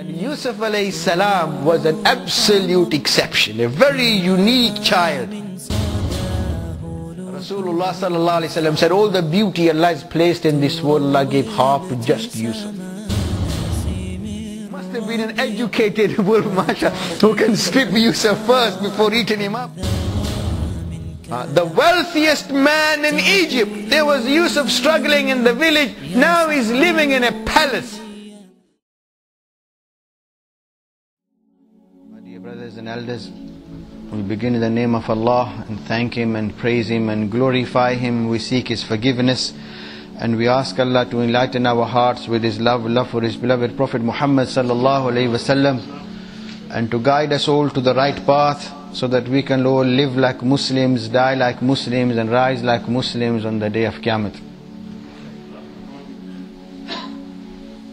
And Yusuf alayhi salam was an absolute exception, a very unique child. Rasulullah sallallahu alayhi wasallam said, all the beauty Allah has placed in this world, Allah gave half to just Yusuf. Must have been an educated world mashallah who can strip Yusuf first before eating him up. The wealthiest man in Egypt, there was Yusuf struggling in the village, now he's living in a palace. Brothers and elders, we begin in the name of Allah and thank Him and praise Him and glorify Him. We seek His forgiveness and we ask Allah to enlighten our hearts with His love for His beloved Prophet Muhammad sallallahu alaihi wasallam, and to guide us all to the right path so that we can all live like Muslims, die like Muslims and rise like Muslims on the day of Qiyamah.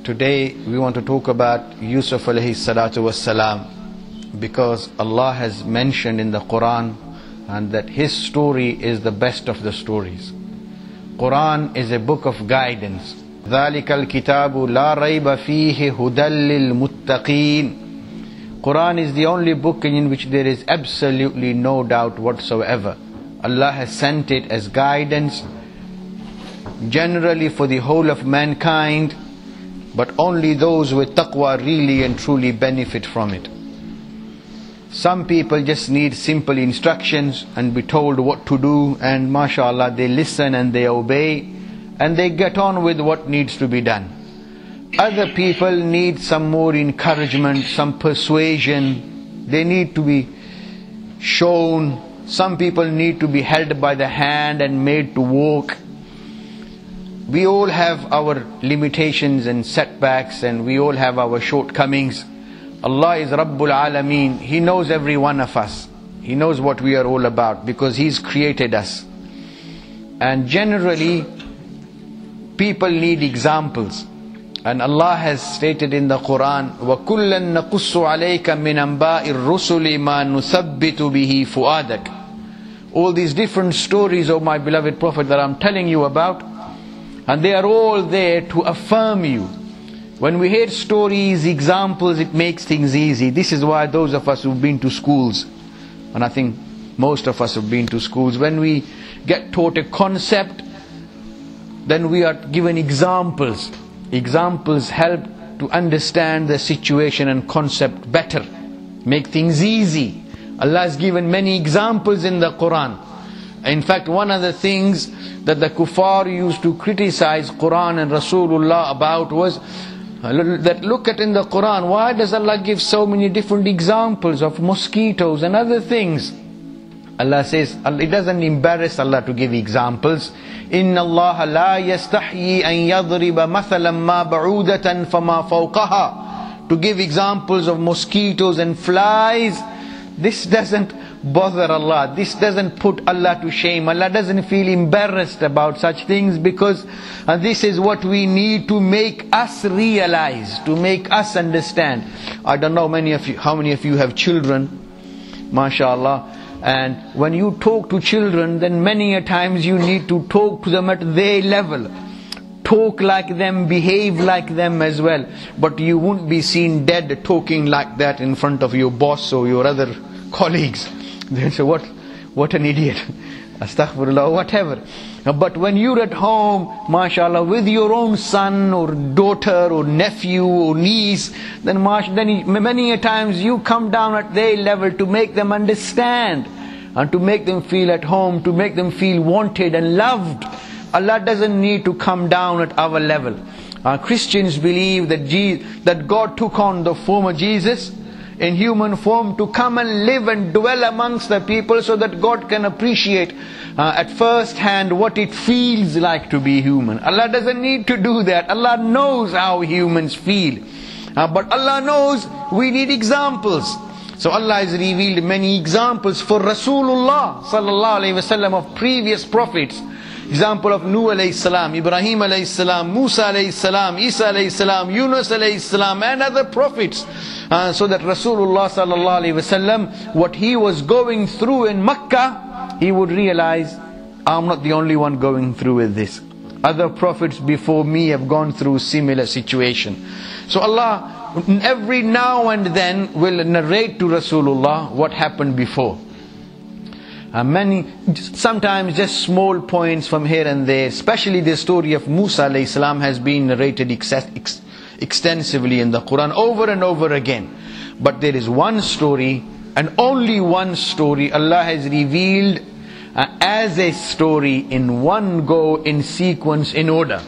Today we want to talk about Yusuf alayhi salatu was salam, because Allah has mentioned in the Quran and that his story is the best of the stories. Quran is a book of guidance. ذَلِكَ الْكِتَابُ لَا رَيْبَ فِيهِ هُدًى لِلْمُتَّقِينَ. Quran is the only book in which there is absolutely no doubt whatsoever. Allah has sent it as guidance generally for the whole of mankind, but only those with taqwa really and truly benefit from it. Some people just need simple instructions and be told what to do, and mashallah they listen and they obey and they get on with what needs to be done. Other people need some more encouragement, some persuasion, they need to be shown. Some people need to be held by the hand and made to walk. We all have our limitations and setbacks and we all have our shortcomings. Allah is Rabbul Alameen. He knows every one of us. He knows what we are all about because He's created us. And generally, people need examples. And Allah has stated in the Quran, وَكُلًّا نَقُصُّ عَلَيْكَ مِنْ أَنْبَاءِ الرُّسُلِ مَا نُثَبِّتُ بِهِ فُؤَادَكَ. All these different stories of my beloved Prophet that I'm telling you about, and they are all there to affirm you. When we hear stories, examples, it makes things easy. This is why those of us who've been to schools, and I think most of us have been to schools, when we get taught a concept, then we are given examples. Examples help to understand the situation and concept better, make things easy. Allah has given many examples in the Quran. In fact, one of the things that the kuffar used to criticize Quran and Rasulullah about was that, look at in the Quran, why does Allah give so many different examples of mosquitoes and other things? Allah says, it doesn't embarrass Allah to give examples. Inna Allah la yastahyi an yadriba mathalan ma ba'udatan fama fawqaha. To give examples of mosquitoes and flies, this doesn't bother Allah, this doesn't put Allah to shame. Allah doesn't feel embarrassed about such things, because this is what we need to make us realize, to make us understand. I don't know how many of you have children, mashallah, and when you talk to children, then many a times you need to talk to them at their level. Talk like them, behave like them as well, but you won't be seen dead talking like that in front of your boss or your other colleagues. They say, what an idiot, astaghfirullah, whatever. But when you're at home, mashallah, with your own son or daughter or nephew or niece, then many a times you come down at their level to make them understand and to make them feel at home, to make them feel wanted and loved. Allah doesn't need to come down at our level. Christians believe that God took on the form of Jesus in human form to come and live and dwell amongst the people, so that God can appreciate at first hand what it feels like to be human. Allah doesn't need to do that. Allah knows how humans feel. But Allah knows we need examples. So Allah has revealed many examples for Rasulullah sallallahu alaihi wasallam of previous prophets. Example of Nuh alayhi salam, Ibrahim alayhi salam, Musa alayhi salam, Isa alayhi salam, Yunus alayhi salam, and other prophets. So that Rasulullah sallallahu alayhi wasallam, what he was going through in Makkah, he would realize, I'm not the only one going through with this. Other prophets before me have gone through similar situation. So Allah every now and then will narrate to Rasulullah what happened before. Sometimes just small points from here and there, especially the story of Musa alayhi salam has been narrated extensively in the Quran over and over again. But there is one story and only one story Allah has revealed as a story in one go, in sequence, in order.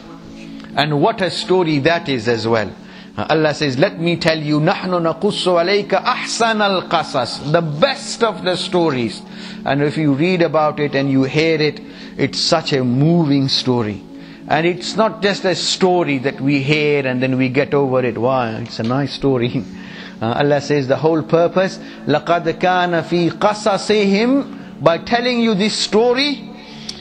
And what a story that is as well. Allah says, let me tell you, نَحْنُ نَقُصُّ عَلَيْكَ أَحْسَنَ الْقَصَصِ, the best of the stories. And if you read about it and you hear it, it's such a moving story. And it's not just a story that we hear and then we get over it. Wow, it's a nice story. Allah says the whole purpose, لَقَدْ كَانَ فِي قَصَصِهِمْ, by telling you this story,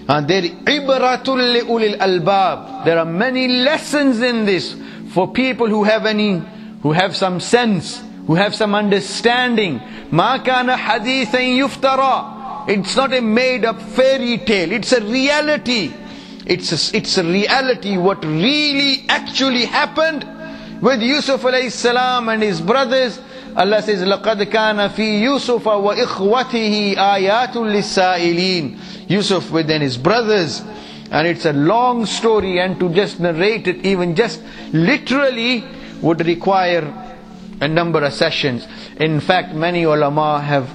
there عِبْرَةٌ لِأُولِي الْأَلْبَابِ, there are many lessons in this for people who have some sense, who have some understanding. مَا كَانَ حَدِيثًا يُفْتَرَى, it's not a made-up fairy tale, it's a reality. It's a reality, what really actually happened with Yusuf alayhi salam and his brothers. Allah says, لَقَدْ كَانَ فِي يُوسُفَ وَإِخْوَتِهِ آيَاتٌ لِلسَّائِلِينَ, Yusuf within his brothers. And it's a long story, and to just narrate it even just literally would require a number of sessions. In fact, many ulama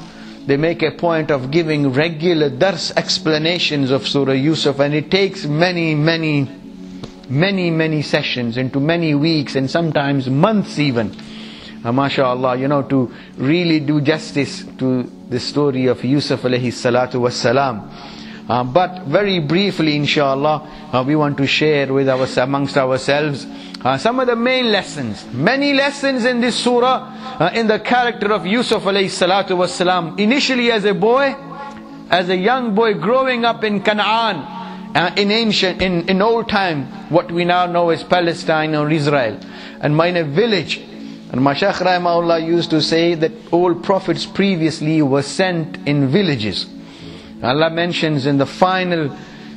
they make a point of giving regular dars explanations of Surah Yusuf, and it takes many sessions, into many weeks and sometimes months even. MashaAllah, to really do justice to the story of Yusuf alayhi salatu wassalam. But very briefly, inshallah, we want to share amongst ourselves some of the main lessons. Many lessons in this surah, in the character of Yusuf alayhi salatu wassalam. Initially as a boy, as a young boy growing up in Canaan, in old time, what we now know as Palestine or Israel, and in a village. And my Shaykh Rahimahullah used to say that all prophets previously were sent in villages. Allah mentions in the final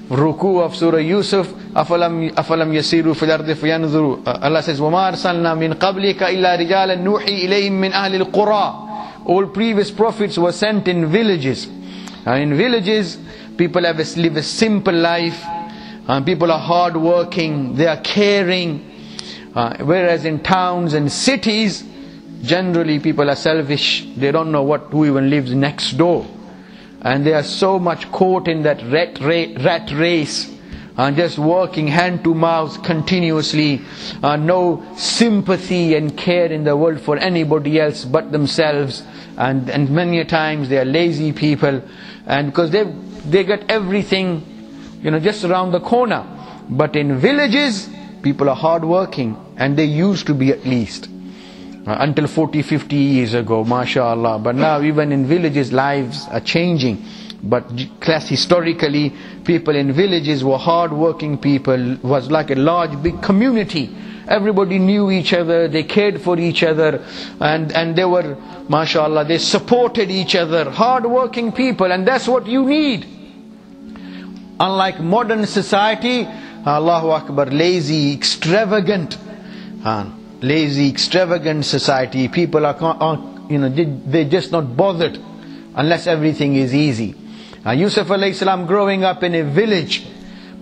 ruku of Surah Yusuf, أَفَلَمْ يَسِيرُوا فِي الْأَرْضِ فَيَنْظُرُوا, Allah says, وَمَا أَرْسَلْنَا مِنْ قَبْلِكَ إِلَّا رِجَالًا نُوحِي إِلَيْهِمْ مِنْ أَهْلِ الْقُرَىٰ. All previous prophets were sent in villages. In villages, people live a simple life. People are hard-working, they are caring. Whereas in towns and cities, generally people are selfish. They don't know who even lives next door. And they are so much caught in that rat race, and just working hand to mouth continuously, no sympathy and care in the world for anybody else but themselves. And many a times they are lazy people, and because they get everything, just around the corner. But in villages, people are hard working, and they used to be, at least until 40-50 years ago, mashallah. But now even in villages, lives are changing. But historically, people in villages were hard working people. It was like a large big community. Everybody knew each other, they cared for each other, and they were, mashallah, they supported each other. Hard working people, and that's what you need. Unlike modern society, Allahu Akbar, lazy, extravagant society. People they're just not bothered unless everything is easy. Yusuf alayhi salam growing up in a village,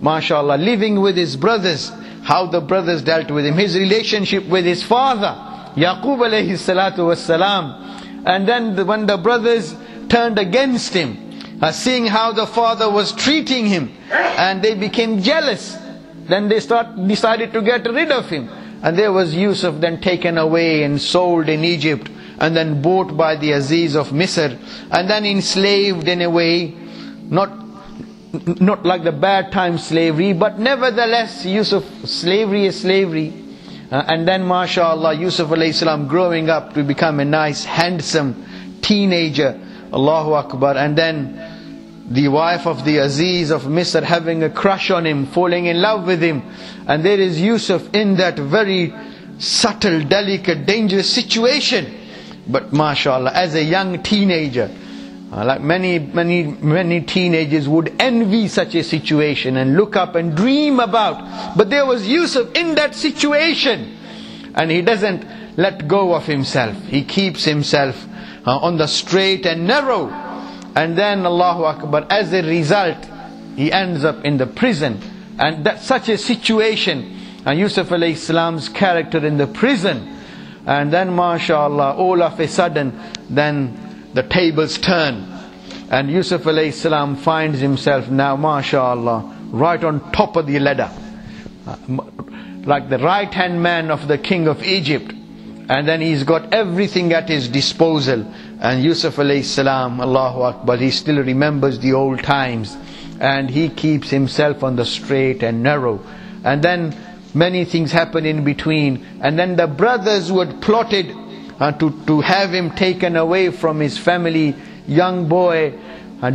mashallah, living with his brothers, how the brothers dealt with him, his relationship with his father, Yaqub alayhi salatu wassalam. And then when the brothers turned against him, seeing how the father was treating him, and they became jealous, then they decided to get rid of him. And there was Yusuf then taken away and sold in Egypt, and then bought by the Aziz of Misr, and then enslaved in a way, not like the bad time slavery, but nevertheless Yusuf, slavery is slavery. And then mashallah, Yusuf alayhi salam growing up to become a nice handsome teenager, Allahu Akbar. And then the wife of the Aziz of Misr having a crush on him, falling in love with him. And there is Yusuf in that very subtle, delicate, dangerous situation. But mashallah, as a young teenager, like many teenagers would envy such a situation and look up and dream about. But there was Yusuf in that situation, and he doesn't let go of himself. He keeps himself on the straight and narrow. And then Allahu Akbar, as a result, he ends up in the prison. And that's such a situation. And Yusuf alayhi salam's character in the prison. And then mashallah, all of a sudden, then the tables turn. And Yusuf alayhi salam finds himself now, mashallah, right on top of the ladder. Like the right hand man of the king of Egypt. And then he's got everything at his disposal. And Yusuf alayhi salam, Allahu Akbar, he still remembers the old times. And he keeps himself on the straight and narrow. And then many things happen in between. And then the brothers who had plotted to have him taken away from his family, young boy,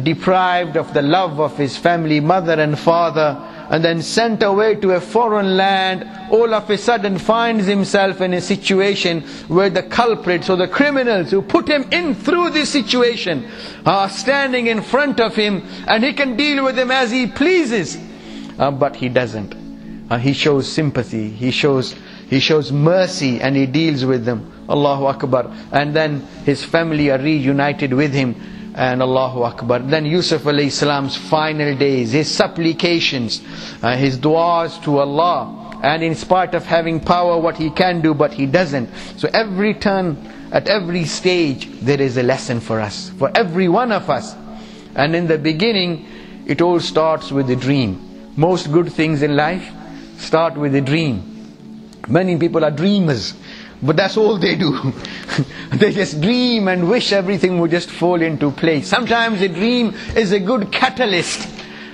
deprived of the love of his family, mother and father, and then sent away to a foreign land, all of a sudden finds himself in a situation where the culprits or the criminals who put him in through this situation are standing in front of him, and he can deal with them as he pleases. But he doesn't. He shows sympathy, he shows mercy, and he deals with them. Allahu Akbar. And then his family are reunited with him. And Allahu Akbar. Then Yusuf alayhi salam's final days, his supplications, his du'as to Allah, and in spite of having power, what he can do, but he doesn't. So every turn, at every stage, there is a lesson for us, for every one of us. And in the beginning, it all starts with a dream. Most good things in life start with a dream. Many people are dreamers. But that's all they do. They just dream and wish everything would just fall into place. Sometimes a dream is a good catalyst.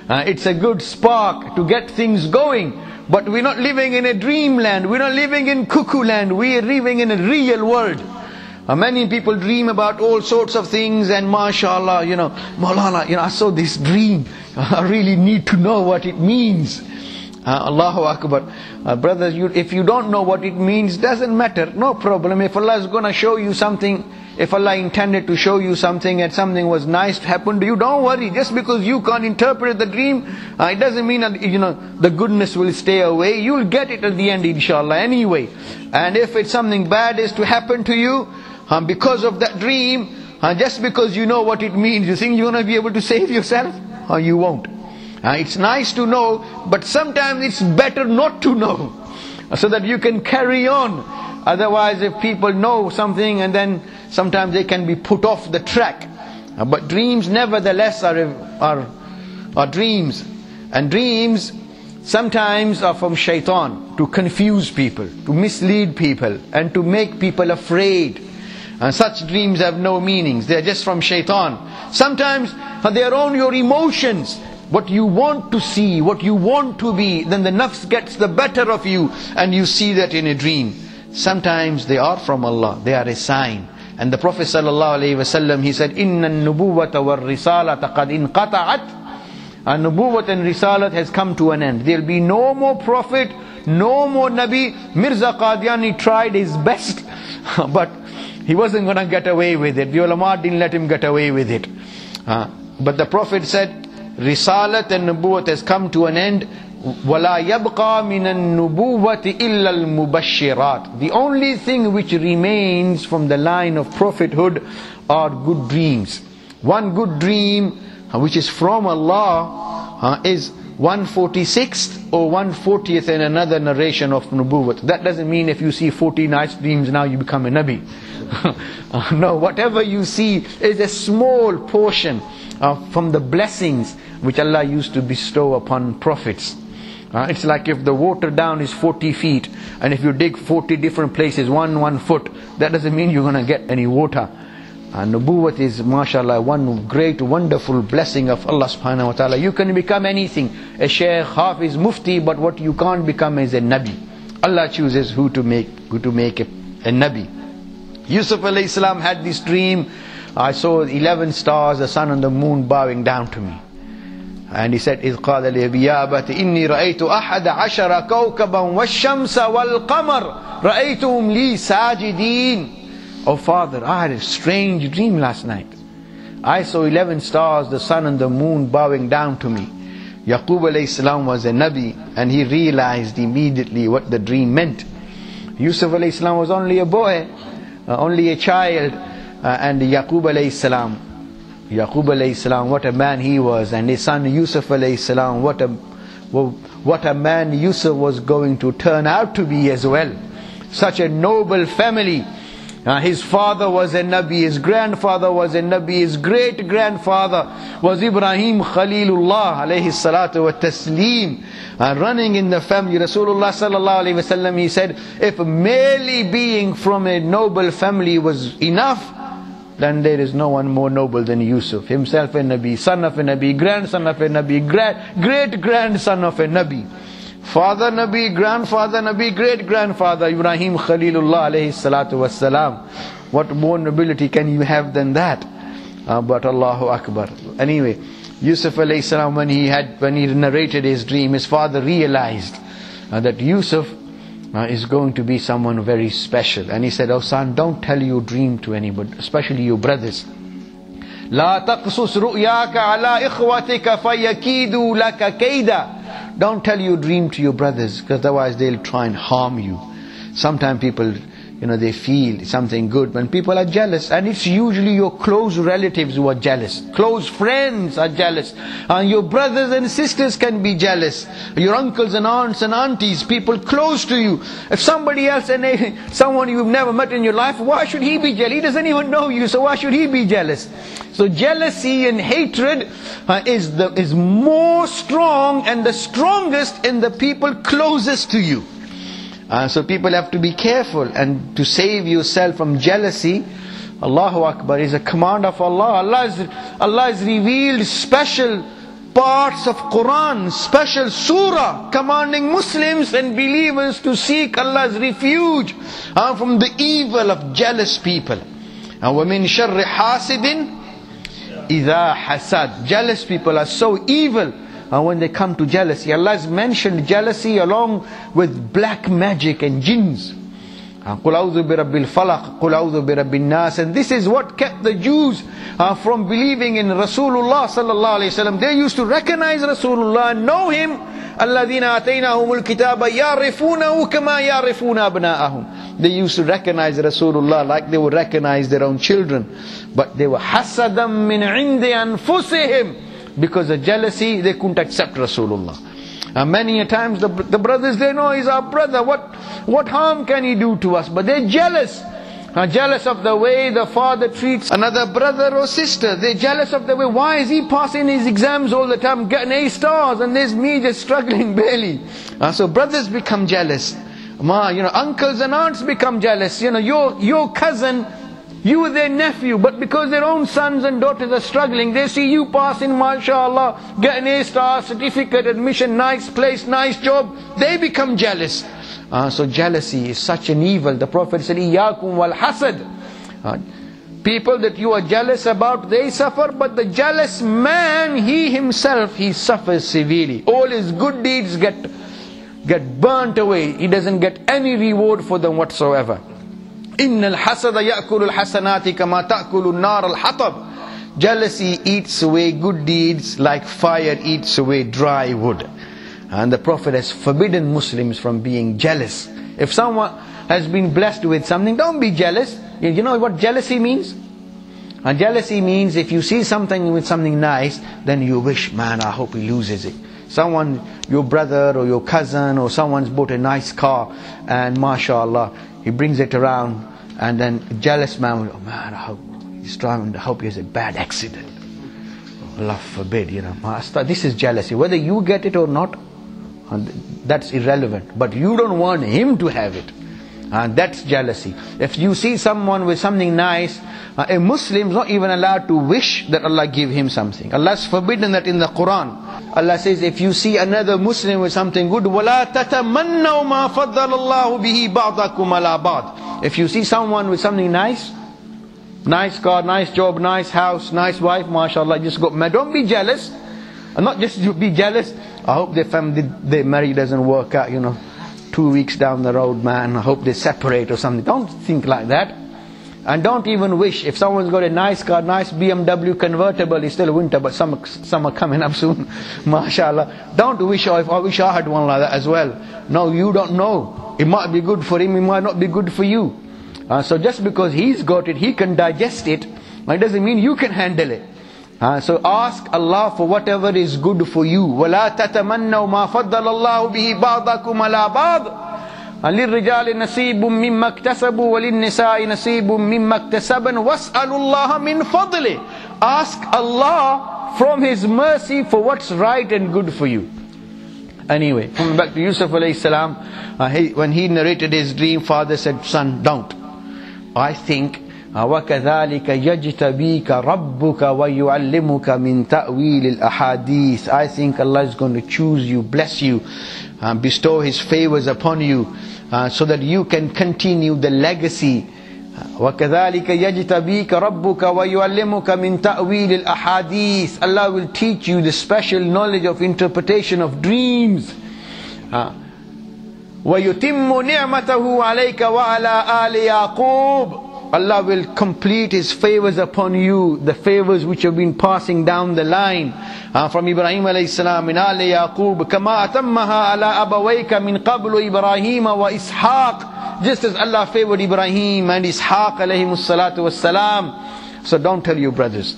It's a good spark to get things going. But we're not living in a dreamland. We're not living in cuckoo land. We're living in a real world. Many people dream about all sorts of things, and mashallah, you know, Maulana, you know, I saw this dream. I really need to know what it means. Allahu Akbar. Brothers, if you don't know what it means, doesn't matter, no problem. If Allah is going to show you something, if Allah intended to show you something and something was nice to happen to you, don't worry. Just because you can't interpret the dream, it doesn't mean that, you know, the goodness will stay away. You'll get it at the end, inshallah, anyway. And if it's something bad is to happen to you, because of that dream, just because you know what it means, you think you're going to be able to save yourself? You won't. It's nice to know, but sometimes it's better not to know, so that you can carry on. Otherwise, if people know something, and then sometimes they can be put off the track. But dreams nevertheless are dreams. And dreams sometimes are from shaitan, to confuse people, to mislead people, and to make people afraid. And such dreams have no meanings. They are just from shaitan. Sometimes they are on your emotions. What you want to see, what you want to be, then the nafs gets the better of you, and you see that in a dream. Sometimes they are from Allah, they are a sign. And the Prophet ﷺ, he said, Inna nubuwata wa risalata qad inqata'at. And nubuwat and risalat has come to an end. There will be no more prophet, no more nabi. Mirza Qadiani tried his best, but he wasn't going to get away with it. The ulama didn't let him get away with it. But the Prophet said, Risalat and Nubuwat has come to an end. وَلَا يَبْقَى مِنَ النُّبُوَّةِ إِلَّا الْمُبَشِّرَاتِ. The only thing which remains from the line of prophethood are good dreams. One good dream, which is from Allah, is 146th or 140th in another narration of Nubuwat. That doesn't mean if you see 40 nice dreams now you become a Nabi. No, whatever you see is a small portion from the blessings which Allah used to bestow upon prophets. It's like if the water down is 40 feet and if you dig 40 different places, one foot, that doesn't mean you're going to get any water. Nubuwwat is, mashallah, one great wonderful blessing of Allah subhanahu wa ta'ala. You can become anything, a shaykh, hafiz, mufti, but what you can't become is a nabi. Allah chooses who to make a nabi. Yusuf alayhi salam had this dream. I saw 11 stars, the sun and the moon bowing down to me. And he said, إِذْ قَالَ لِي أَبَتِ إِنِّي رَأَيْتُ أَحَدَ عَشَرَ كَوْكَبًا وَالشَّمْسَ وَالْقَمَرَ رَأَيْتُهُمْ لِي سَاجِدِينَ. Oh Father, I had a strange dream last night. I saw 11 stars, the sun and the moon bowing down to me. Yaqub alayhi salam was a Nabi, and he realized immediately what the dream meant. Yusuf alayhi salam was only a boy, only a child, and Yaqub alayhi salam, what a man he was, and his son Yusuf alayhi salam, what a man Yusuf was going to turn out to be as well. Such a noble family. His father was a Nabi, his grandfather was a Nabi, his great grandfather was Ibrahim Khalilullah alayhi salatu wa taslim. Running in the family, Rasulullah sallallahu alayhi wasallam, he said, if merely being from a noble family was enough, then there is no one more noble than Yusuf, himself a Nabi, son of a Nabi, grandson of a Nabi, great grandson of a Nabi. Father Nabi, grandfather Nabi, great-grandfather Ibrahim Khalilullah alayhi salatu wassalam. What more nobility can you have than that? But Allahu Akbar. Anyway, Yusuf alayhi salam, when he narrated his dream, his father realized that Yusuf is going to be someone very special. And he said, oh son, don't tell your dream to anybody, especially your brothers. لا تقصص رؤياك على إخوتك فيكيدوا لك كيدا. Don't tell your dream to your brothers, because otherwise they'll try and harm you. Sometimes people, they feel something good when people are jealous, and it's usually your close relatives who are jealous. Close friends are jealous. And your brothers and sisters can be jealous. Your uncles and aunts and aunties, people close to you. If somebody else, and someone you've never met in your life, why should he be jealous? He doesn't even know you, so why should he be jealous? So jealousy and hatred is more strong and the strongest in the people closest to you. So people have to be careful, and to save yourself from jealousy, Allahu Akbar, is a command of Allah. Allah has revealed special parts of Quran, special surah, commanding Muslims and believers to seek Allah's refuge from the evil of jealous people. And وَمِن شَرِّ حَاسِدٍ إِذَا حَسَدٍ. Jealous people are so evil. And when they come to jealousy, Allah has mentioned jealousy along with black magic and jinns. قُلْ أَعُوذُ بِرَبِّ الْفَلَقِ قُلْ أَعُوذُ بِرَبِّ النَّاسِ. And this is what kept the Jews from believing in Rasulullah sallallahu alayhi wa sallam. They used to recognize Rasulullah and know him. الَّذِينَ آتَيْنَاهُمُ الْكِتَابَ يَعْرِفُونَهُ كَمَا يَعْرِفُونَ أَبْنَاءَهُمْ. They used to recognize Rasulullah like they would recognize their own children. But they were حَسَدًا مِّنْ عِنْدِ أَنفُسِهِمْ. Because of jealousy, they couldn't accept Rasulullah. And many a times the brothers, they know he's our brother. What harm can he do to us? But they're jealous. Jealous of the way the father treats another brother or sister. They're jealous of the way, why is he passing his exams all the time, getting A stars, and there's me just struggling barely. So brothers become jealous. Uncles and aunts become jealous. Your cousin, you are their nephew, but because their own sons and daughters are struggling, they see you passing, mashallah, get an A-star certificate, admission, nice place, nice job, they become jealous. So jealousy is such an evil. The Prophet said, Iyakum wal hasad. People that you are jealous about, they suffer, but the jealous man, he himself, he suffers severely. All his good deeds get burnt away. He doesn't get any reward for them whatsoever. Inna al-hasada ya'kulu al-hasanati kama ta'kulu an-nar al-hatab. Jealousy eats away good deeds like fire eats away dry wood. And the Prophet has forbidden Muslims from being jealous. If someone has been blessed with something, don't be jealous. You know what jealousy means? And jealousy means if you see something with something nice, then you wish, man, I hope he loses it. Someone, your brother or your cousin or someone's bought a nice car, and mashallah, he brings it around, and then a jealous man will go, man, I hope he's driving, I hope he has a bad accident. Allah forbid, This is jealousy. Whether you get it or not, that's irrelevant. But you don't want him to have it. And that's jealousy. If you see someone with something nice, a Muslim is not even allowed to wish that Allah give him something. Allah's forbidden that in the Quran. Allah says, if you see another Muslim with something good, وَلَا تَتَمَنَّوْا مَا فَضَّلَ اللَّهُ بِهِ بَعْضَكُمْ عَلَىٰ بَعْضٍ. If you see someone with something nice, nice car, nice job, nice house, nice wife, mashallah, just go, man, don't be jealous. And not just you be jealous, I hope their family, their marriage doesn't work out, 2 weeks down the road, man, I hope they separate or something. Don't think like that. And don't even wish. If someone's got a nice car, nice BMW convertible, it's still winter, but some are coming up soon. MashaAllah. Don't wish, or if I wish I had one like that as well. No, you don't know. It might be good for him, it might not be good for you. So just because he's got it, he can digest it, it doesn't mean you can handle it. So ask Allah for whatever is good for you. وَلَا تَتَمَنَّوْا مَا فَضَّلَ اللَّهُ بِهِ بَعْضَكُمْ عَلَىٰ بَعْضٍ للرجال نصيب مما اكتسبوا وللنساء نصيب مما اكتسبن واسألوا الله من فضله. Ask Allah from His mercy for what's right and good for you. Anyway, coming back to Yusuf alayhi salam, when he narrated his dream, father said, son, don't. I think, وَكَذَلِكَ يَجْتَبِيكَ رَبُّكَ وَيُعَلِّمُكَ مِن تَأْوِيلِ الْأَحَادِيثِ. I think Allah is going to choose you, bless you, bestow His favors upon you, so that you can continue the legacy. وَكَذَلِكَ يَجْتَبِيكَ رَبُّكَ وَيُعَلِّمُكَ مِن تَأْوِيلِ الْأَحَادِيثِ. Allah will teach you the special knowledge of interpretation of dreams. وَيُتِمُّ نِعْمَتَهُ عَلَيْكَ وَعَلَىٰ آلِ يَعْقُوبَ. Allah will complete His favors upon you, the favors which have been passing down the line from Ibrahim alayhi salam in Ali Yaqub, kama atammaha ala abawayka min qablu Ibrahim wa Ishaq. Just as Allah favored Ibrahim and Ishaq alayhi salatu was salam. So don't tell your brothers.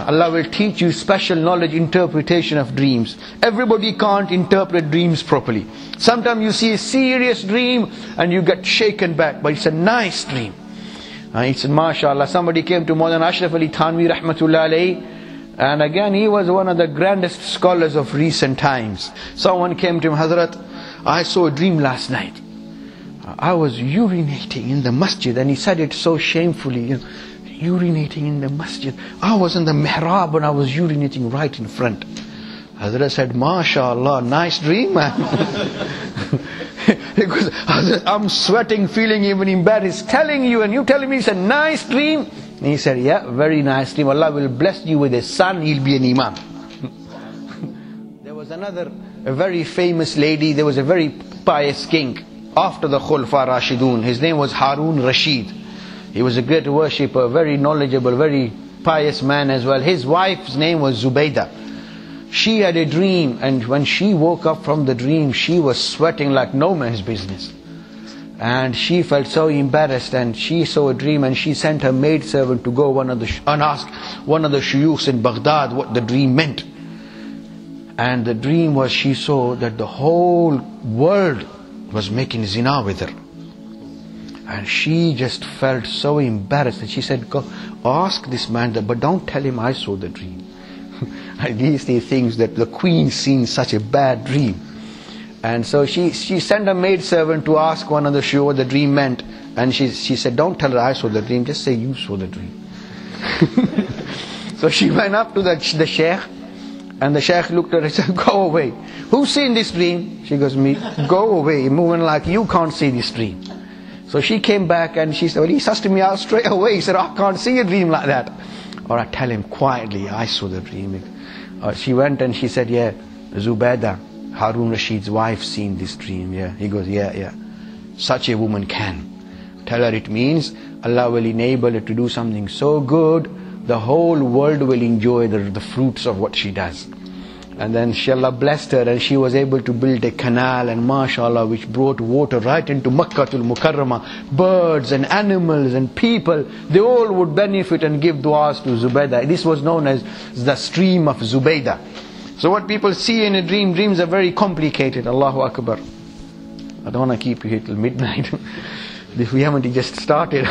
Allah will teach you special knowledge, interpretation of dreams. Everybody can't interpret dreams properly. Sometimes you see a serious dream and you get shaken back, but it's a nice dream. He said, MashaAllah, somebody came to Maulana Ashraf Ali Thanvi Rahmatullah Alayhi, and again he was one of the grandest scholars of recent times. Someone came to him, Hazrat, I saw a dream last night. I was urinating in the masjid, and he said it so shamefully, urinating in the masjid. I was in the mihrab and I was urinating right in front. Hazrat said, MashaAllah, nice dream, man. Because I'm sweating, feeling even embarrassed, telling you, and you telling me it's a nice dream. And he said, yeah, very nice dream. Allah will bless you with a son, he'll be an imam. There was a very famous lady, there was a very pious king after the Khulafa Rashidun. His name was Harun Rashid. He was a great worshipper, very knowledgeable, very pious man as well. His wife's name was Zubaydah. She had a dream, and when she woke up from the dream, she was sweating like no man's business. And she felt so embarrassed, and she saw a dream, and she sent her maidservant to go and ask one of the shuyukhs in Baghdad what the dream meant. And the dream was, she saw that the whole world was making zina with her. And she just felt so embarrassed, and she said, go ask this man that, but don't tell him I saw the dream. These things that the queen seen such a bad dream. And so she sent a maidservant to ask one of the shuyukh what the dream meant. And she said, don't tell her I saw the dream, just say you saw the dream. So she went up to the sheikh, and the sheikh looked at her and said, go away. Who's seen this dream? She goes, me. Go away, moving like you can't see this dream. So she came back and she said, well, he sussed me out straight away. He said, I can't see a dream like that. Or I tell him quietly, I saw the dream. She went and she said, yeah, Zubaydah, Harun Rashid's wife, seen this dream. Yeah. He goes, yeah. Such a woman can. Tell her it means Allah will enable her to do something so good, the whole world will enjoy the fruits of what she does. And then Allah blessed her, and she was able to build a canal, and mashallah, which brought water right into Makkahul Mukarramah. Birds and animals and people, they all would benefit and give du'as to Zubaydah. This was known as the stream of Zubaydah. So what people see in a dream, dreams are very complicated. Allahu Akbar. I don't want to keep you here till midnight. If we haven't just started.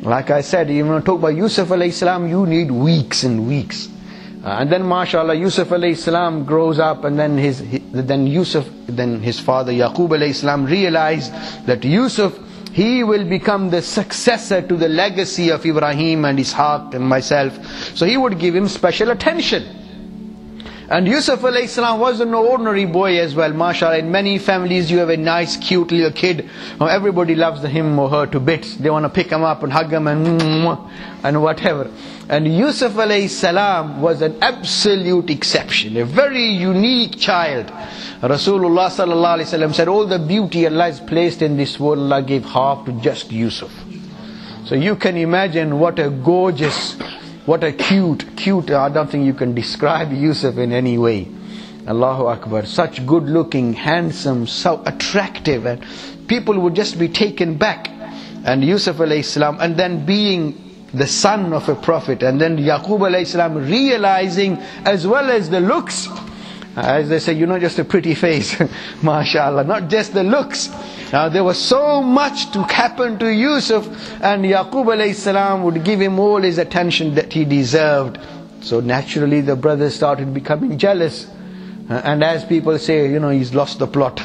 Like I said, you want to talk about Yusuf alayhi salam, you need weeks and weeks. And then mashallah, Yusuf alayhi salam grows up, and then his father Yaqub alayhi salam realized that Yusuf, he will become the successor to the legacy of Ibrahim and Ishaq and myself. So he would give him special attention. And Yusuf alayhi salam was an ordinary boy as well, mashallah. In many families you have a nice cute little kid, everybody loves him or her to bits. They want to pick him up and hug him and whatever. And Yusuf alayhi salam was an absolute exception, a very unique child. Rasulullah sallallahu alayhi wasallam said, all the beauty Allah has placed in this world, Allah gave half to just Yusuf. So you can imagine what a gorgeous, what a cute, I don't think you can describe Yusuf in any way. Allahu Akbar, such good looking, handsome, so attractive, and people would just be taken back. And Yusuf alayhi salam, and then being the son of a prophet, and then Yaqub alayhi salam realizing, as well as the looks, as they say, you're not just a pretty face, mashallah, not just the looks. Now there was so much to happen to Yusuf, and Yaqub alayhi salam would give him all his attention that he deserved. So naturally the brothers started becoming jealous. And as people say, you know, he's lost the plot.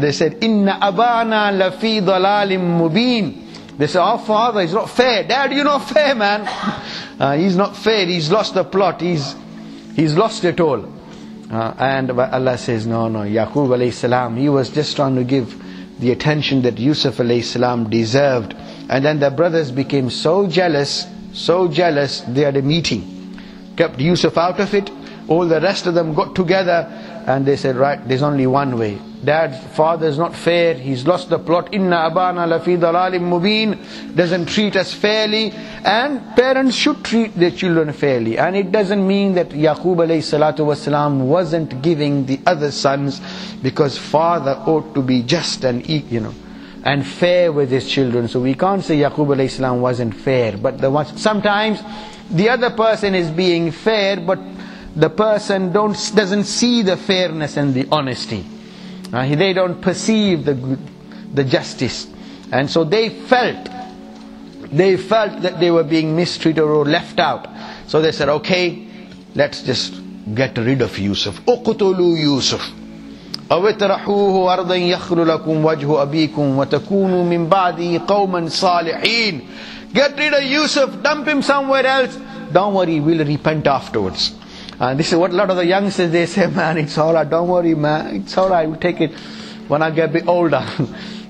They said, Inna abana lafi dhalalim mubin. They say, our father is not fair. Dad, you're not fair, man. He's not fair. He's lost the plot. He's lost it all. And Allah says, no. Yaqub alayhi salam, he was just trying to give the attention that Yusuf alayhi salam deserved. And then the brothers became so jealous, they had a meeting. Kept Yusuf out of it. All the rest of them got together and they said, right, there's only one way. Dad, father's not fair, he's lost the plot. Inna abana lafi dhalalim mubin. Doesn't treat us fairly. And parents should treat their children fairly. And it doesn't mean that Yaqub alayhi salatu wasalam wasn't giving the other sons, because father ought to be just and, you know, and fair with his children. So we can't say Yaqub alayhi salam wasn't fair. But sometimes the other person is being fair, but the person doesn't see the fairness and the honesty. They don't perceive the justice. And so they felt that they were being mistreated or left out. So they said, okay, let's just get rid of Yusuf. Uqtulu Yusuf. Awitrahuhu ardan yakhlu lakum wajhu abikum wa takunu min ba'di qawman salihin. Get rid of Yusuf, dump him somewhere else. Don't worry, we'll repent afterwards. And this is what a lot of the youngsters, they say, man, it's alright, don't worry, man, it's alright, we'll take it. When I get a bit older,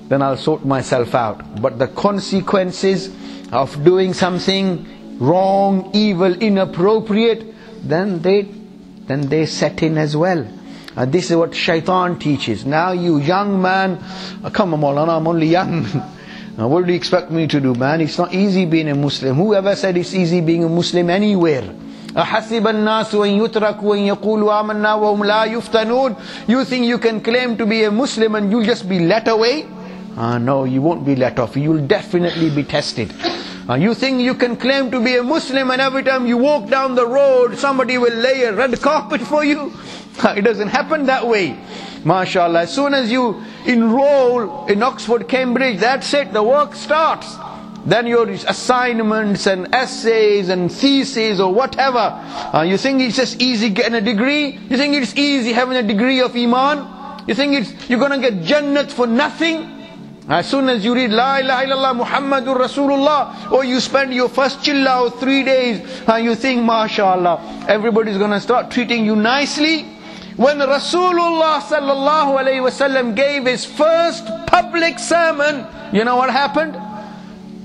then I'll sort myself out. But the consequences of doing something wrong, evil, inappropriate, then they set in as well. And this is what shaitan teaches. Now you young man, come on, Maulana, I'm only young. What do you expect me to do, man? It's not easy being a Muslim. Whoever said it's easy being a Muslim anywhere? You think you can claim to be a Muslim and you'll just be let away? No, you won't be let off. You'll definitely be tested. You think you can claim to be a Muslim and every time you walk down the road, somebody will lay a red carpet for you? It doesn't happen that way. MashaAllah, as soon as you enroll in Oxford, Cambridge, that's it, the work starts. Then your assignments and essays and theses or whatever. You think it's just easy getting a degree? You think it's easy having a degree of Iman? You think you're going to get Jannat for nothing? As soon as you read La ilaha illallah Muhammadur Rasulullah, or you spend your first chilla or 3 days, you think, mashallah, everybody's going to start treating you nicely. When Rasulullah sallallahu alayhi wasallam gave his first public sermon, you know what happened?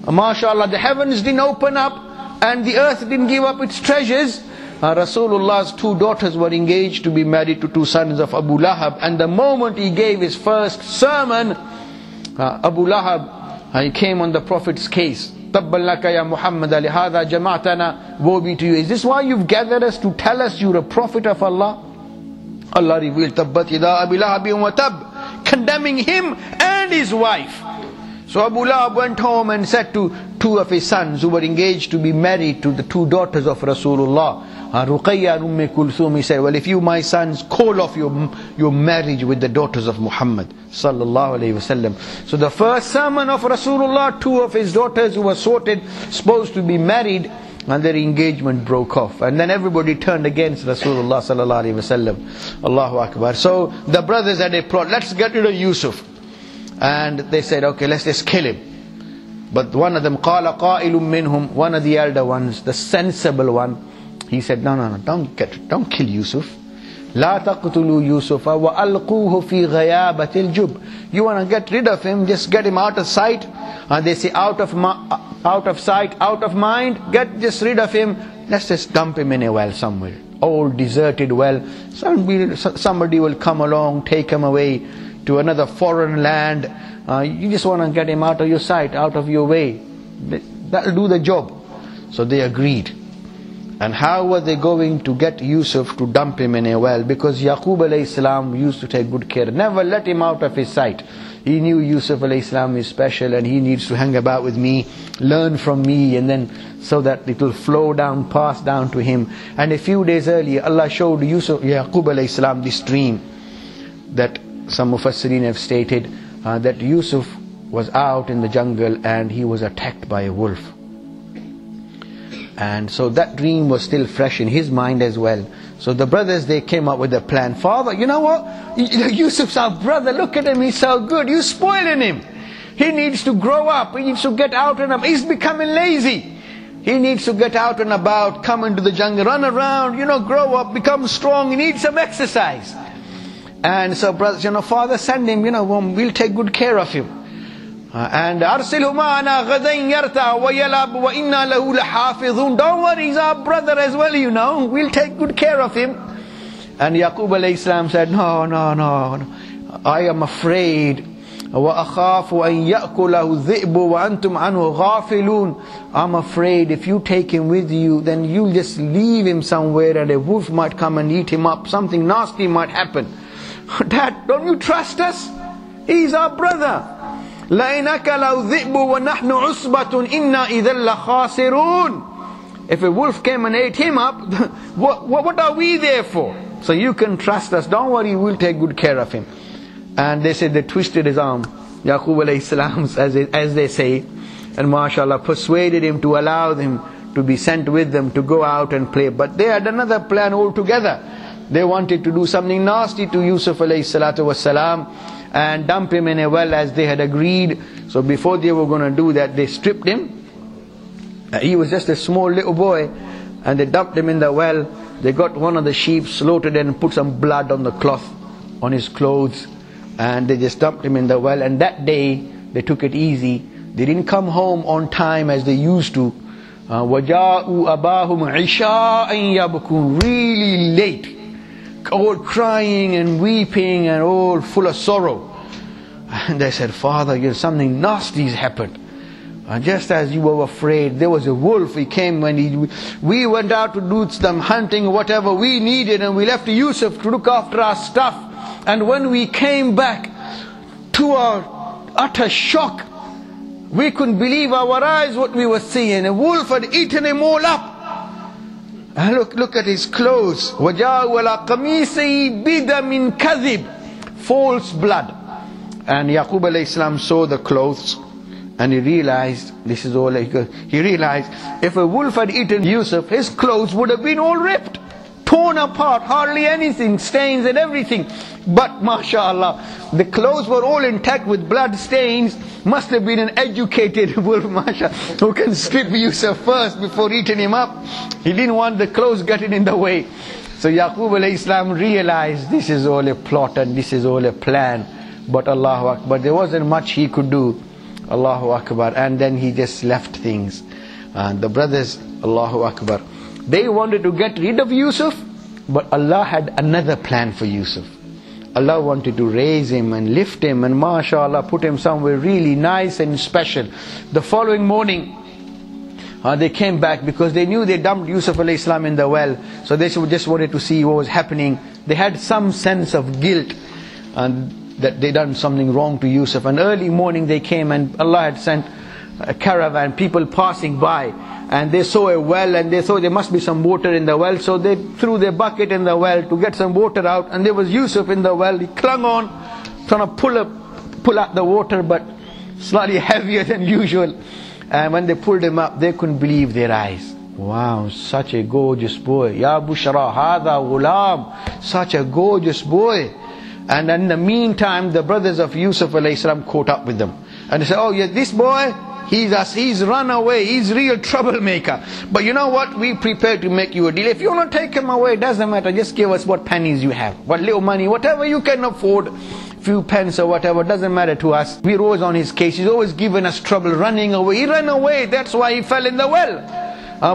MashaAllah, the heavens didn't open up and the earth didn't give up its treasures. Rasulullah's 2 daughters were engaged to be married to 2 sons of Abu Lahab. And the moment he gave his first sermon, Abu Lahab, he came on the Prophet's case. Tabbalaka ya Muhammad alihada jama'atana, woe be to you. Is this why you've gathered us to tell us you're a prophet of Allah? Allah revealed, Tabbat yada Abu Lahabin wa tab, condemning him and his wife. So Abu Lahab went home and said to 2 of his sons who were engaged to be married to the 2 daughters of Rasulullah, Ruqayya and Umm Kulthum, he said, well, if you, my sons, call off your marriage with the daughters of Muhammad sallallahu alayhi wasallam. So the first sermon of Rasulullah, 2 of his daughters who were supposed to be married, and their engagement broke off. And then everybody turned against Rasulullah sallallahu alayhi wasallam. Allahu Akbar. So the brothers had a plot, let's get rid of Yusuf. And they said, okay, let's just kill him. But one of them, قَالَ قَائِلٌ مِّنْهُمْ, one of the elder ones, the sensible one, he said, no, don't kill Yusuf. لَا تَقْتُلُوا يُوسُفَ وَأَلْقُوهُ فِي غَيَابَةِ الْجُبِّ. You want to get rid of him, just get him out of sight. And they say, out of sight, out of mind, just rid of him. Let's just dump him in a well somewhere. Old deserted well. Somebody will come along, take him away to another foreign land. You just want to get him out of your sight, out of your way. That will do the job. So they agreed. And how were they going to get Yusuf to dump him in a well? Because Yaqub alayhi salam used to take good care, never let him out of his sight. He knew Yusuf alayhi salam is special and he needs to hang about with me, learn from me, and then so that it will flow down, pass down to him. And a few days earlier, Allah showed Yusuf, Yaqub alayhi salam, this dream that some Mufassirin have stated, that Yusuf was out in the jungle and he was attacked by a wolf. And so that dream was still fresh in his mind as well. So the brothers, they came up with a plan. Father, you know what? Yusuf's our brother. Look at him. He's so good. You're spoiling him. He needs to grow up. He needs to get out and about. He's becoming lazy. He needs to get out and about, come into the jungle, run around, you know, grow up, become strong. He needs some exercise. And so brothers, you know, Father, send him, you know, we'll take good care of him. And أَرْسِلْهُ مَعَنَا غَدًا يَرْتَعْ وَيَلَعْبُ وَإِنَّا لَهُ لَحَافِظُونَ. Don't worry, he's our brother as well, you know. We'll take good care of him. And Yaqub alayhi salam said, No. I am afraid. وَأَخَافُ أَن يَأْكُلَهُ الذِّئْبُ وَأَنْتُمْ عَنْهُ غَافِلُونَ. I'm afraid if you take him with you, then you'll just leave him somewhere and a wolf might come and eat him up. Something nasty might happen. Dad, don't you trust us? He's our brother. If a wolf came and ate him up, what are we there for? So you can trust us, don't worry, we'll take good care of him. And they said they twisted his arm, Yaqub alayhi salam, as they say, and mashallah persuaded him to allow him to be sent with them to go out and play. But they had another plan altogether. They wanted to do something nasty to Yusuf alayhi salatu was salam and dump him in a well as they had agreed. So before they were going to do that, they stripped him. He was just a small little boy, and they dumped him in the well. They got one of the sheep, slaughtered it, and put some blood on the cloth, on his clothes, and they just dumped him in the well. And that day they took it easy. They didn't come home on time as they used to. وَجَاءُوا أَبَاهُمْ عِشَاءً يَبْكُونَ. Really late, all crying and weeping and all full of sorrow. And they said, Father, you know, something nasty's happened. And just as you were afraid, there was a wolf. He came when we went out to do some hunting, whatever we needed, and we left Yusuf to look after our stuff. And when we came back, to our utter shock, we couldn't believe our eyes what we were seeing. A wolf had eaten him all up. And look at his clothes. وَجَاوَلَ قَمِيسِهِ بِدَمٍ كَذِبٍ. False blood. And Yaqub alayhi salam saw the clothes and he realized, this is all he realized, if a wolf had eaten Yusuf, his clothes would have been all ripped, torn apart, hardly anything, stains and everything. But mashallah, the clothes were all intact with blood stains. Must have been an educated wolf, mashallah, who can strip Yusuf first before eating him up. He didn't want the clothes getting in the way. So Yaqub alayhi salam realized this is all a plot and this is all a plan. But Allahu Akbar, there wasn't much he could do. Allahu Akbar. And then he just left things. And the brothers, Allahu Akbar, they wanted to get rid of Yusuf, but Allah had another plan for Yusuf. Allah wanted to raise him and lift him and mashallah put him somewhere really nice and special. The following morning, they came back because they knew they dumped Yusuf alayhi salam in the well. So they just wanted to see what was happening. They had some sense of guilt and that they done something wrong to Yusuf. And early morning they came and Allah had sent a caravan, people passing by, and they saw a well and they thought there must be some water in the well, so they threw their bucket in the well to get some water out, and there was Yusuf in the well. He clung on, trying to pull up the water, but slightly heavier than usual. And when they pulled him up, they couldn't believe their eyes. Wow, such a gorgeous boy. Ya Bushra Hada Ghulam, such a gorgeous boy. And in the meantime, the brothers of Yusuf alayhi caught up with them and they said, oh yeah, this boy, he's run away, he's real troublemaker. But you know what, we prepared to make you a deal. If you want to take him away, it doesn't matter, just give us what pennies you have, what little money, whatever you can afford, few pence or whatever, doesn't matter to us. We're always on his case, he's always given us trouble, running away. He ran away, that's why he fell in the well.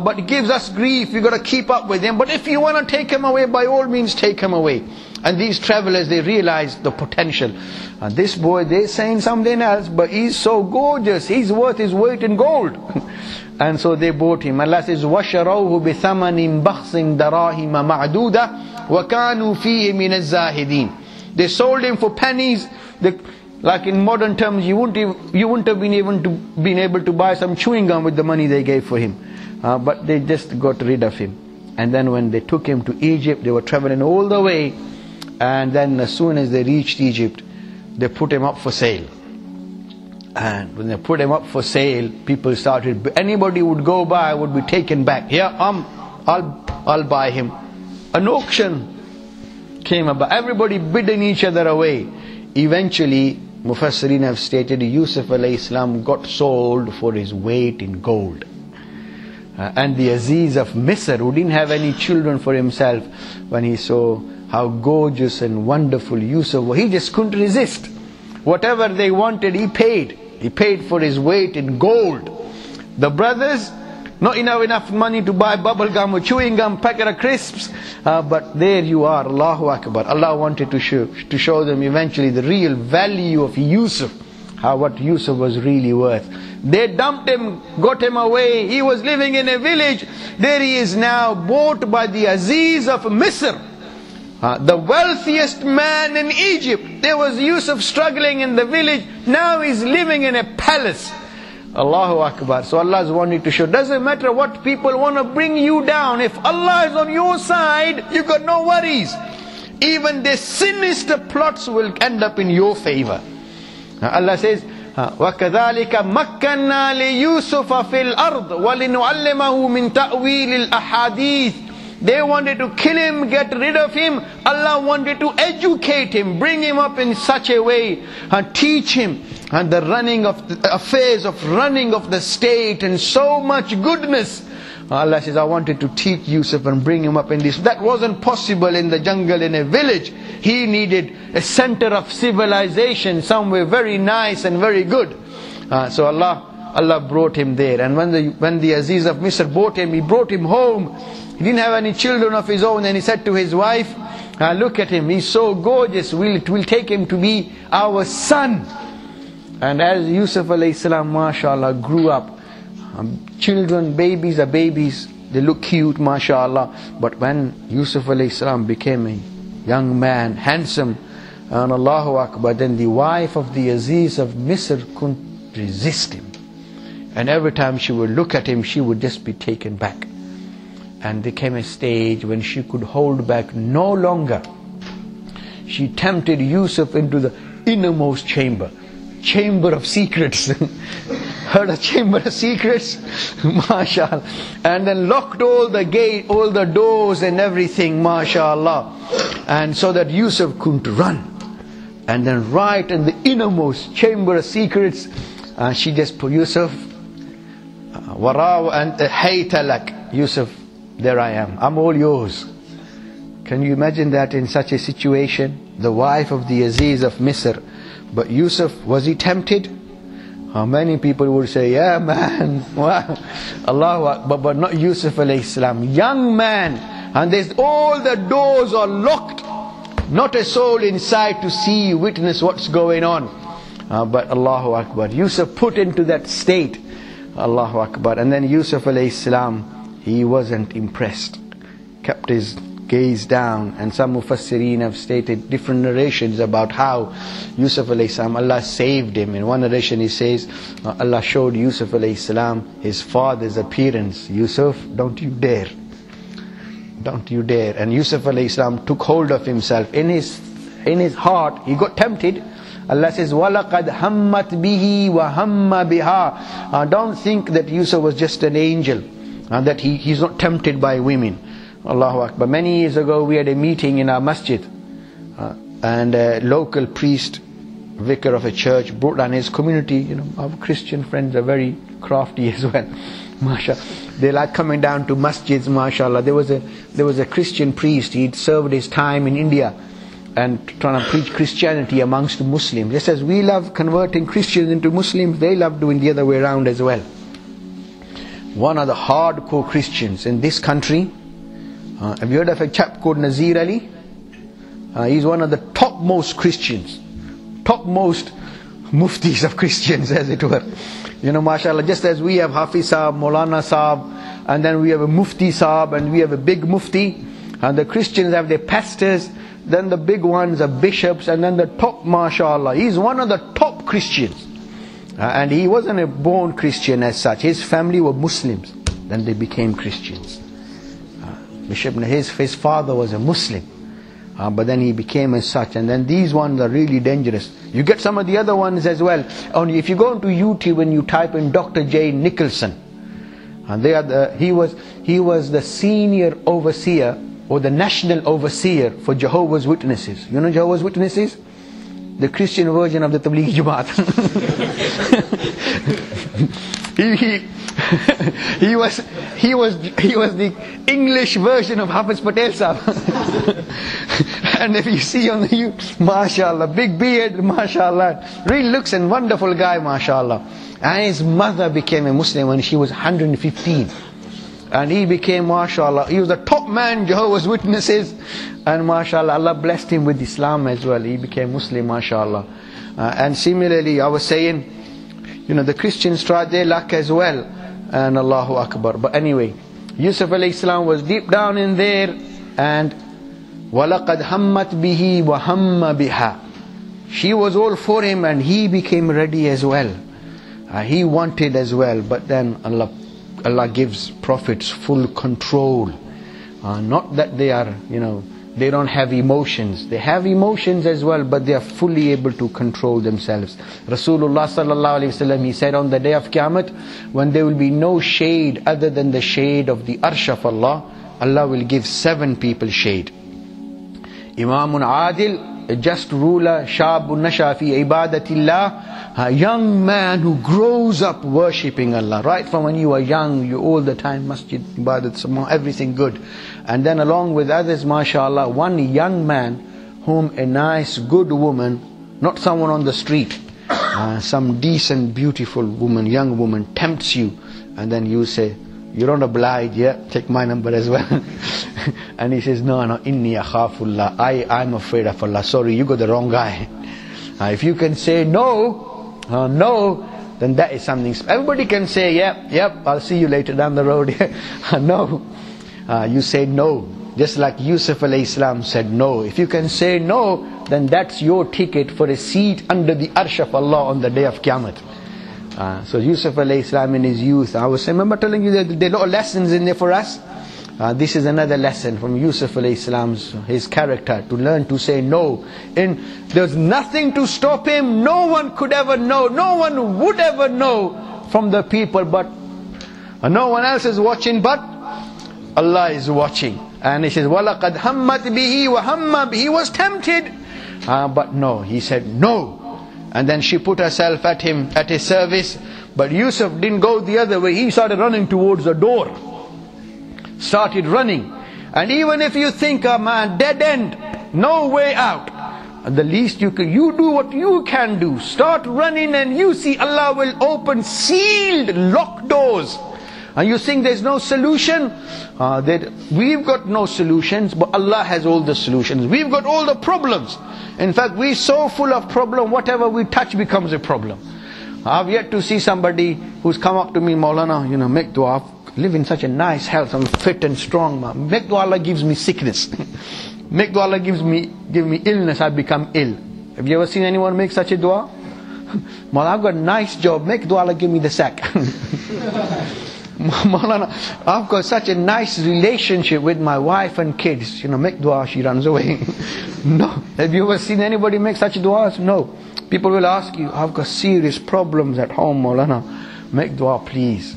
But it gives us grief, we've got to keep up with him. But if you want to take him away, by all means take him away. And these travelers, they realize the potential. And this boy, they're saying something else, but he's so gorgeous, he's worth his weight in gold. And so they bought him. Allah says, وَشَرَوْهُ بِثَمَنٍ بَخْصٍ دَرَاهِمَ مَعْدُودَةٍ وَكَانُوا فِيهِ مِنَ الزَّاهِدِينَ. They sold him for pennies. Like in modern terms, you wouldn't have been able to buy some chewing gum with the money they gave for him. But they just got rid of him. And then when they took him to Egypt, they were traveling all the way. And then as soon as they reached Egypt, they put him up for sale. And when they put him up for sale, people started, anybody would go by would be taken back. Yeah, I'll buy him. An auction came about. Everybody bidding each other away. Eventually, Mufassirin have stated, Yusuf alayhi salam got sold for his weight in gold. And the Aziz of Misr, who didn't have any children for himself, when he saw how gorgeous and wonderful Yusuf was, he just couldn't resist. Whatever they wanted, he paid. He paid for his weight in gold. The brothers, not enough money to buy bubble gum or chewing gum, packet of crisps. But there you are, Allahu Akbar. Allah wanted to show them eventually the real value of Yusuf. What Yusuf was really worth. They dumped him, got him away. He was living in a village. There he is now, bought by the Aziz of Misr, the wealthiest man in Egypt. There was Yusuf struggling in the village. Now he's living in a palace. Allahu Akbar. So Allah's wanting to show, doesn't matter what people want to bring you down. If Allah is on your side, you got no worries. Even the sinister plots will end up in your favor. Allah says, وَكَذَلِكَ مَكَّنَّا لِيُوسُفَ فِي الْأَرْضِ وَلِنُعَلِّمَهُ مِنْ تَأْوِيلِ الْأَحَادِيثِ. They wanted to kill him, get rid of him. Allah wanted to educate him, bring him up in such a way and teach him and the running of the affairs of running of the state and so much goodness. Allah says, I wanted to teach Yusuf and bring him up in this. That wasn't possible in the jungle, in a village. He needed a center of civilization, somewhere very nice and very good. So Allah brought him there. And when the Aziz of Misr brought him, he brought him home. He didn't have any children of his own. And he said to his wife, look at him, he's so gorgeous. We'll take him to be our son. And as Yusuf alayhi salam, mashallah, grew up, children, babies are babies. They look cute, mashallah. But when Yusuf alayhi salam became a young man, handsome, and Allahu Akbar, then the wife of the Aziz of Misr couldn't resist him. And every time she would look at him, she would just be taken back. And there came a stage when she could hold back no longer. She tempted Yusuf into the innermost chamber of secrets. Heard a chamber of secrets? MashaAllah. And then locked all the doors and everything, MashaAllah. And so that Yusuf couldn't run. And then right in the innermost chamber of secrets, she just put Yusuf, Waraw and Haytalak. Yusuf, there I am. I'm all yours. Can you imagine that in such a situation? The wife of the Aziz of Misr. But Yusuf, was he tempted? How many people would say, yeah man, wow. Allah, but not Yusuf alayhi salam. Young man. And all the doors are locked. Not a soul inside to see, witness what's going on. But Allahu Akbar. Yusuf put into that state. Allahu Akbar. And then Yusuf alayhi salam, he wasn't impressed. Kept his gaze down, and some Mufassirin have stated different narrations about how Yusuf alayhi salam, Allah saved him. In one narration he says, Allah showed Yusuf alayhi salam his father's appearance. Yusuf, don't you dare. Don't you dare. And Yusuf alayhi salam took hold of himself. In his heart, he got tempted. Allah says, وَلَقَدْ هَمَّتْ بِهِ وَهَمَّ بِهَا. Don't think that Yusuf was just an angel, and that he's not tempted by women. Allahu Akbar. Many years ago we had a meeting in our masjid, and a local priest, vicar of a church, brought down his community. You know, our Christian friends are very crafty as well. MashaAllah. They like coming down to masjids, MashaAllah. There was a Christian priest. He'd served his time in India and trying to preach Christianity amongst Muslims. Just as we love converting Christians into Muslims, they love doing the other way around as well. One of the hardcore Christians in this country. Have you heard of a chap called Nazir Ali? He's one of the topmost Christians, topmost muftis of Christians, as it were. You know, mashallah, just as we have Hafiz Sahab, Maulana Sahab, and then we have a Mufti Sahab, and we have a big Mufti, and the Christians have their pastors, then the big ones are bishops, and then the top, mashallah. He's one of the top Christians. And he wasn't a born Christian as such. His family were Muslims. Then they became Christians. Bishop, his father was a Muslim. But then he became as such. And then these ones are really dangerous. You get some of the other ones as well. Only if you go onto YouTube and you type in Dr. J. Nicholson. And they are he was the senior overseer or the national overseer for Jehovah's Witnesses. You know Jehovah's Witnesses? The Christian version of the Tablighi Jamaat. he was the English version of Hafiz Patel Sahab. And if you see on the YouTube, mashallah, big beard, mashallah, really looks and wonderful guy, mashallah. And his mother became a Muslim when she was 115. And he became, mashallah, he was the top man, Jehovah's Witnesses. And mashallah, Allah blessed him with Islam as well. He became Muslim, mashallah. And similarly, I was saying, you know, the Christians tried their luck as well. And Allahu Akbar. But anyway, Yusuf alayhi salam was deep down in there. And, وَلَقَدْ هَمَّتْ بِهِ وَهَمَّ بِهَا. She was all for him and he became ready as well. He wanted as well. But then Allah gives prophets full control. Not that they are, you know, they don't have emotions. They have emotions as well, but they are fully able to control themselves. Rasulullah sallallahu alaihi wasallam, he said on the day of Qiyamah, when there will be no shade other than the shade of the Arsh of Allah, Allah will give 7 people shade. Imamun Adil, a just ruler, Shabun Nasha fi ibadatillah, a young man who grows up worshipping Allah. Right from when you were young, you all the time masjid, ibadat, everything good. And then along with others, mashallah, one young man whom a nice, good woman, not someone on the street, some decent, beautiful woman, young woman, tempts you. And then you say, you don't oblige, yeah, take my number as well. And he says, no, inni akhafullah, I'm afraid of Allah. Sorry, you got the wrong guy. If you can say no, no, then that is something. Everybody can say, yep, I'll see you later down the road. No. You say no. Just like Yusuf alayhi salam said no. If you can say no, then that's your ticket for a seat under the Arsh of Allah on the day of Qiyamah. So Yusuf alayhi salam in his youth, I was saying, remember telling you that there are a lot of lessons in there for us. This is another lesson from Yusuf alayhi salam's, his character, to learn to say no. And there's nothing to stop him. No one could ever know. No one would ever know from the people. But no one else is watching, but Allah is watching. And he says, وَلَقَدْ هَمَّتْ بِهِ وَهَمَّ بِهِ. He was tempted. But no, he said no. And then she put herself at him, at his service. But Yusuf didn't go the other way. He started running towards the door. Started running. And even if you think, oh man, dead end, no way out, the least you can, you do what you can do. Start running and you see Allah will open sealed, locked doors. And you think there's no solution? That we've got no solutions, but Allah has all the solutions. We've got all the problems. In fact, we're so full of problem, whatever we touch becomes a problem. I've yet to see somebody who's come up to me, Maulana, you know, make dua. Live in such a nice health, I'm fit and strong, ma. Make dua Allah gives me sickness. Make dua Allah give me illness, I become ill. Have you ever seen anyone make such a dua? Maulana, I've got a nice job, make dua Allah give me the sack. Maulana, I've got such a nice relationship with my wife and kids, you know, make dua, she runs away. No. Have you ever seen anybody make such duas? No. People will ask you, I've got serious problems at home, Maulana, make dua please.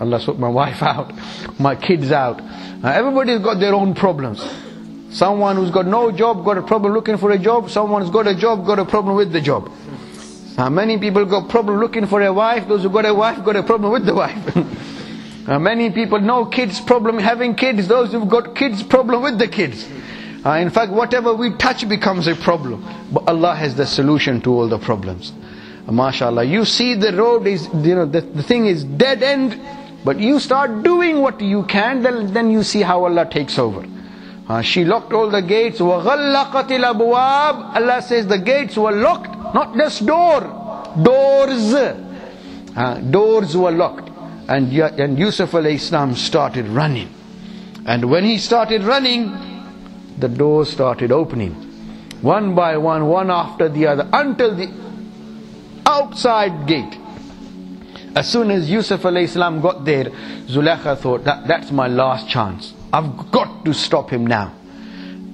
Allah sort my wife out, my kids out. Everybody's got their own problems. Someone who's got no job, got a problem looking for a job. Someone who's got a job, got a problem with the job. Many people got problem looking for a wife. Those who got a wife, got a problem with the wife. Many people, no kids, problem having kids. Those who've got kids, problem with the kids. In fact, whatever we touch becomes a problem. But Allah has the solution to all the problems. MashaAllah, you see the road is, you know, the thing is dead end, but you start doing what you can, then you see how Allah takes over. She locked all the gates. وَغَلَّقَتِ الْأَبْوَابِ. Allah says the gates were locked, not just doors. Doors were locked. And Yusuf alayhi salam started running. And when he started running, the doors started opening. One by one, one after the other, until the outside gate. As soon as Yusuf alayhi salam got there, Zulaikha thought, that's my last chance. I've got to stop him now.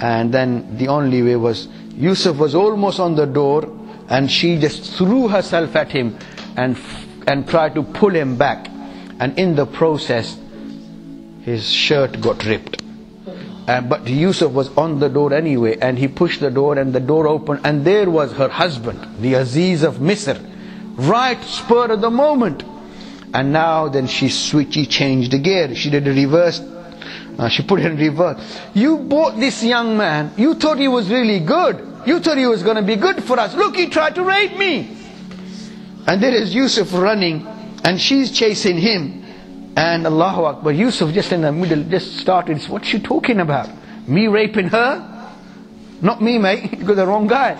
And then the only way was, Yusuf was almost on the door, and she just threw herself at him and tried to pull him back. And in the process, his shirt got ripped. But Yusuf was on the door anyway, and he pushed the door, and the door opened, and there was her husband, the Aziz of Misr, right spur of the moment. And now then she changed the gear. She did a reverse. She put in reverse. You bought this young man. You thought he was really good. You thought he was going to be good for us. Look, he tried to rape me. And there is Yusuf running, and she's chasing him. And Allahu Akbar, Yusuf just in the middle just started, what's she talking about? Me raping her? Not me, mate. You got the wrong guy.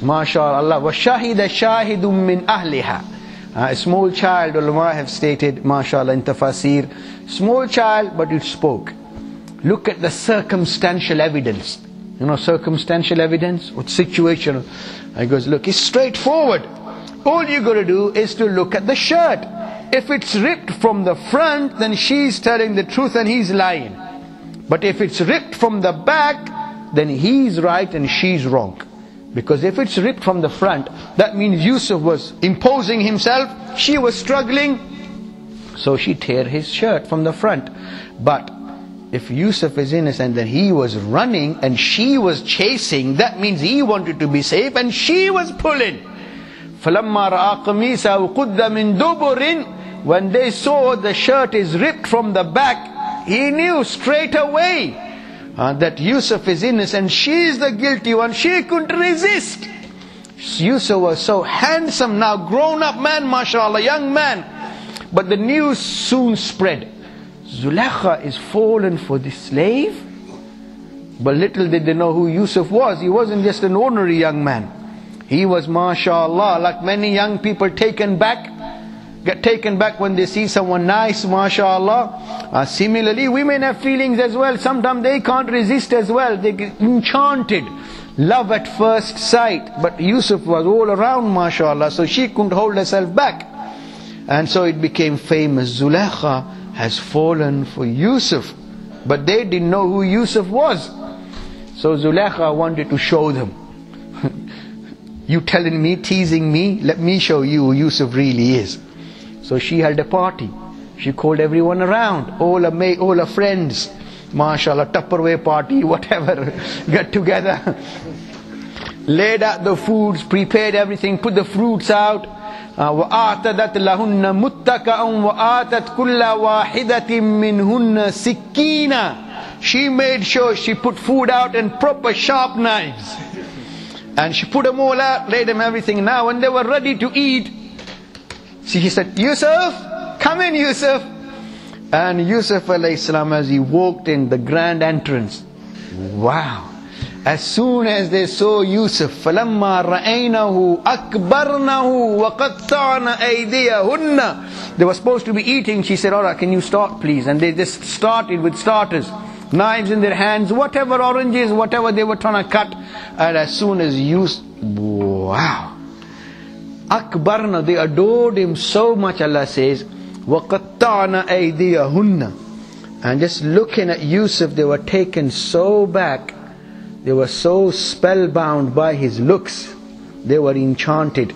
MashaAllah. وَالشَّاهِدَ شَاهِدٌ مِّنْ أَهْلِهَا. A small child, ulama have stated, MashaAllah, in tafasir. Small child, but it spoke. Look at the circumstantial evidence. You know circumstantial evidence? What situation? He goes, look, it's straightforward. All you got to do is to look at the shirt. If it's ripped from the front, then she's telling the truth and he's lying. But if it's ripped from the back, then he's right and she's wrong. Because if it's ripped from the front, that means Yusuf was imposing himself, she was struggling, so she tore his shirt from the front. But if Yusuf is innocent, then he was running and she was chasing, that means he wanted to be safe and she was pulling. فَلَمَّا رَأَى قَمِيسَهُ قُدَّ مِنْ دُبُرٍ. When they saw the shirt is ripped from the back, he knew straight away that Yusuf is innocent, she is the guilty one, she couldn't resist. Yusuf was so handsome now, grown up man, mashallah, young man. But the news soon spread. Zulaikha is fallen for this slave? But little did they know who Yusuf was. He wasn't just an ordinary young man. He was, mashallah, like many young people taken back. Get taken back when they see someone nice, mashallah. Similarly, women have feelings as well. Sometimes they can't resist as well. They get enchanted. Love at first sight. But Yusuf was all around, mashallah, so she couldn't hold herself back. And so it became famous. Zulaikha has fallen for Yusuf. But they didn't know who Yusuf was. So Zulaikha wanted to show them. You telling me, teasing me, let me show you who Yusuf really is. So she held a party. She called everyone around, all her friends, mashallah, Tupperware party, whatever, got together, laid out the foods, prepared everything, put the fruits out. وَآتَدَتْ لَهُنَّ مُتَّكَأً وَآتَتْ كُلَّ وَاحِدَةٍ مِّنْهُنَّ سِكِّينًا. She made sure she put food out and proper sharp knives. And she put them all out, laid them everything. Now when they were ready to eat, see, he said, Yusuf, come in, Yusuf. And Yusuf alayhi salam, as he walked in the grand entrance, wow. As soon as they saw Yusuf, فَلَمَّا رَأَيْنَهُ أَكْبَرْنَهُ وَقَطَّعْنَا أَيْدِيَهُنَّ. They were supposed to be eating. She said, alright, can you start please? And they just started with starters. Knives in their hands, whatever oranges, whatever they were trying to cut. And as soon as Yusuf, wow. Akbarna, they adored him so much, Allah says, وَقَطَّعْنَا أَيْدِيَهُنَّ. And just looking at Yusuf, they were taken so back, they were so spellbound by his looks, they were enchanted,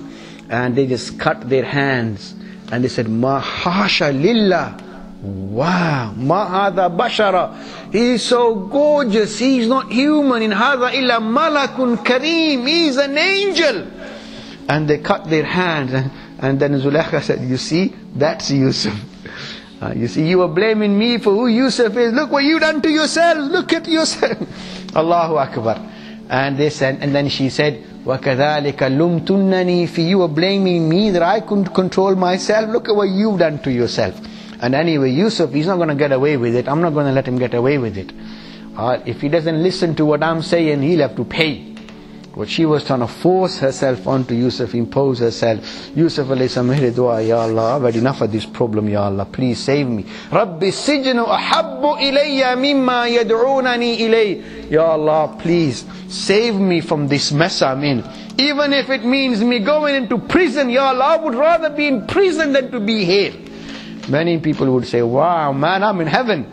and they just cut their hands, and they said, مَا حَاشَ لِلَّهِ. Wow, ma hadha bashara. He is so gorgeous, he is not human. In hadha illa malakun kareem, he is an angel. And they cut their hands, and then Zulaikha said, you see, that's Yusuf. You see, you were blaming me for who Yusuf is. Look what you done to yourself. Look at yourself. Allahu Akbar. And they said, and then she said, وَكَذَلِكَ لُمْتُنَّنِي فِي. You were blaming me that I couldn't control myself. Look at what you've done to yourself. And anyway, Yusuf, he's not going to get away with it. I'm not going to let him get away with it. If he doesn't listen to what I'm saying, he'll have to pay. But she was trying to force herself onto Yusuf, impose herself. Yusuf alayhi made dua, Ya Allah, I've had enough of this problem, Ya Allah, please save me. Rabbi sijnu ahabbu ilayya mimma yad'unani ilay. Ya Allah, please save me from this mess I'm in. Even if it means me going into prison, Ya Allah, I would rather be in prison than to be here. Many people would say, wow man, I'm in heaven.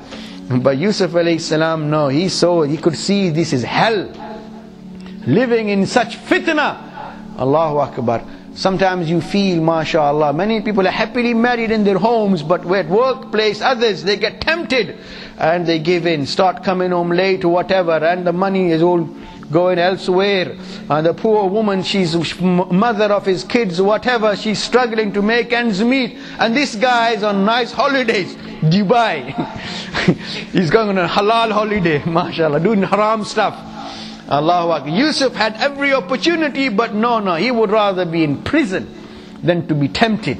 But Yusuf alayhi salam, no, he could see this is hell. Living in such fitna. Allahu Akbar. Sometimes you feel, mashallah, many people are happily married in their homes, but at workplace, others, they get tempted and they give in, start coming home late or whatever, and the money is all going elsewhere. And the poor woman, she's mother of his kids, whatever, she's struggling to make ends meet. And this guy is on nice holidays, Dubai. He's going on a halal holiday, mashallah, doing haram stuff. Allahu Akbar. Yusuf had every opportunity, but no, he would rather be in prison than to be tempted.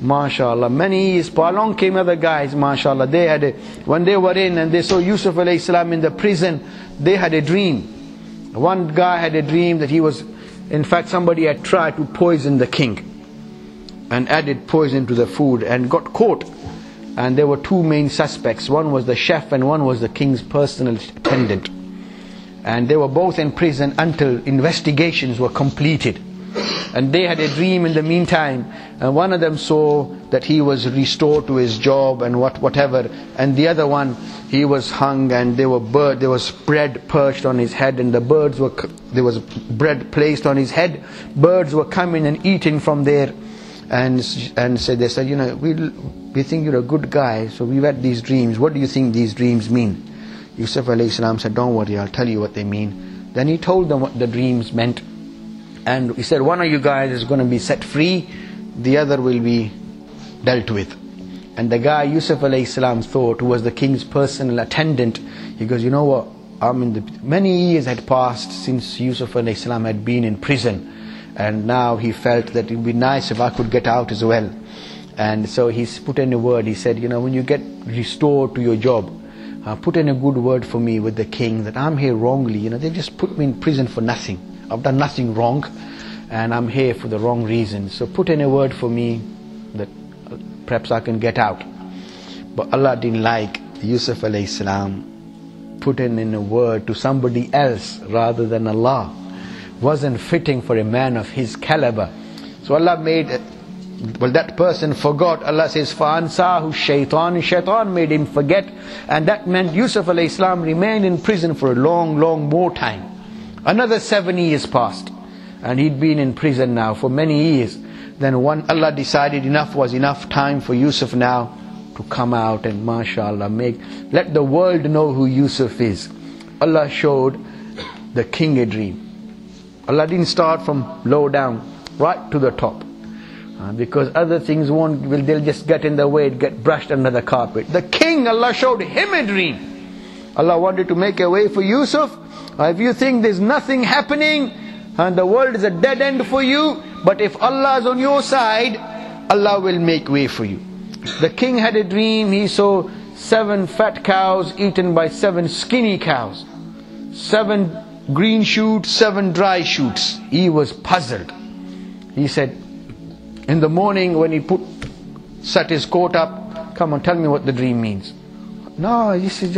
MashaAllah, many years along came other guys, MashaAllah. They had when they were in and they saw Yusuf alayhi salam in the prison, they had a dream. One guy had a dream that he was, in fact somebody had tried to poison the king and added poison to the food and got caught. And there were two main suspects, one was the chef and one was the king's personal attendant. And they were both in prison until investigations were completed. And they had a dream in the meantime. And one of them saw that he was restored to his job and whatever. And the other one, he was hung and there was bread perched on his head. And there was bread placed on his head. Birds were coming and eating from there. And so they said, you know, we think you're a good guy. So we've had these dreams. What do you think these dreams mean? Yusuf alayhi salam said, don't worry, I'll tell you what they mean. Then he told them what the dreams meant. And he said, one of you guys is going to be set free, the other will be dealt with. And the guy Yusuf alayhi salam thought, who was the king's personal attendant, he goes, you know what, many years had passed since Yusuf alayhi salam had been in prison. And now he felt that it would be nice if I could get out as well. And so he put in a word, he said, you know, when you get restored to your job, put in a good word for me with the king that I'm here wrongly, you know, they just put me in prison for nothing. I've done nothing wrong and I'm here for the wrong reason. So put in a word for me that perhaps I can get out. But Allah didn't like Yusuf alayhi salam put in a word to somebody else rather than Allah. Wasn't fitting for a man of his caliber. So Allah made that person forgot. Allah says, فَأَنْسَاهُ الشَّيْطَانِ Shaitan made him forget. And that meant Yusuf alayhi salam remained in prison for a long more time. Another 7 years passed. And he'd been in prison now for many years. Then Allah decided enough was enough time for Yusuf now to come out and mashallah let the world know who Yusuf is. Allah showed the king a dream. Allah didn't start from low down, right to the top. Because other things they'll just get in the way, get brushed under the carpet. The king, Allah showed him a dream. Allah wanted to make a way for Yusuf. If you think there's nothing happening and the world is a dead end for you, but if Allah is on your side, Allah will make way for you. The king had a dream, he saw 7 fat cows eaten by 7 skinny cows. 7 green shoots, 7 dry shoots. He was puzzled. He said, in the morning when he set his coat up, come on, tell me what the dream means. No, this is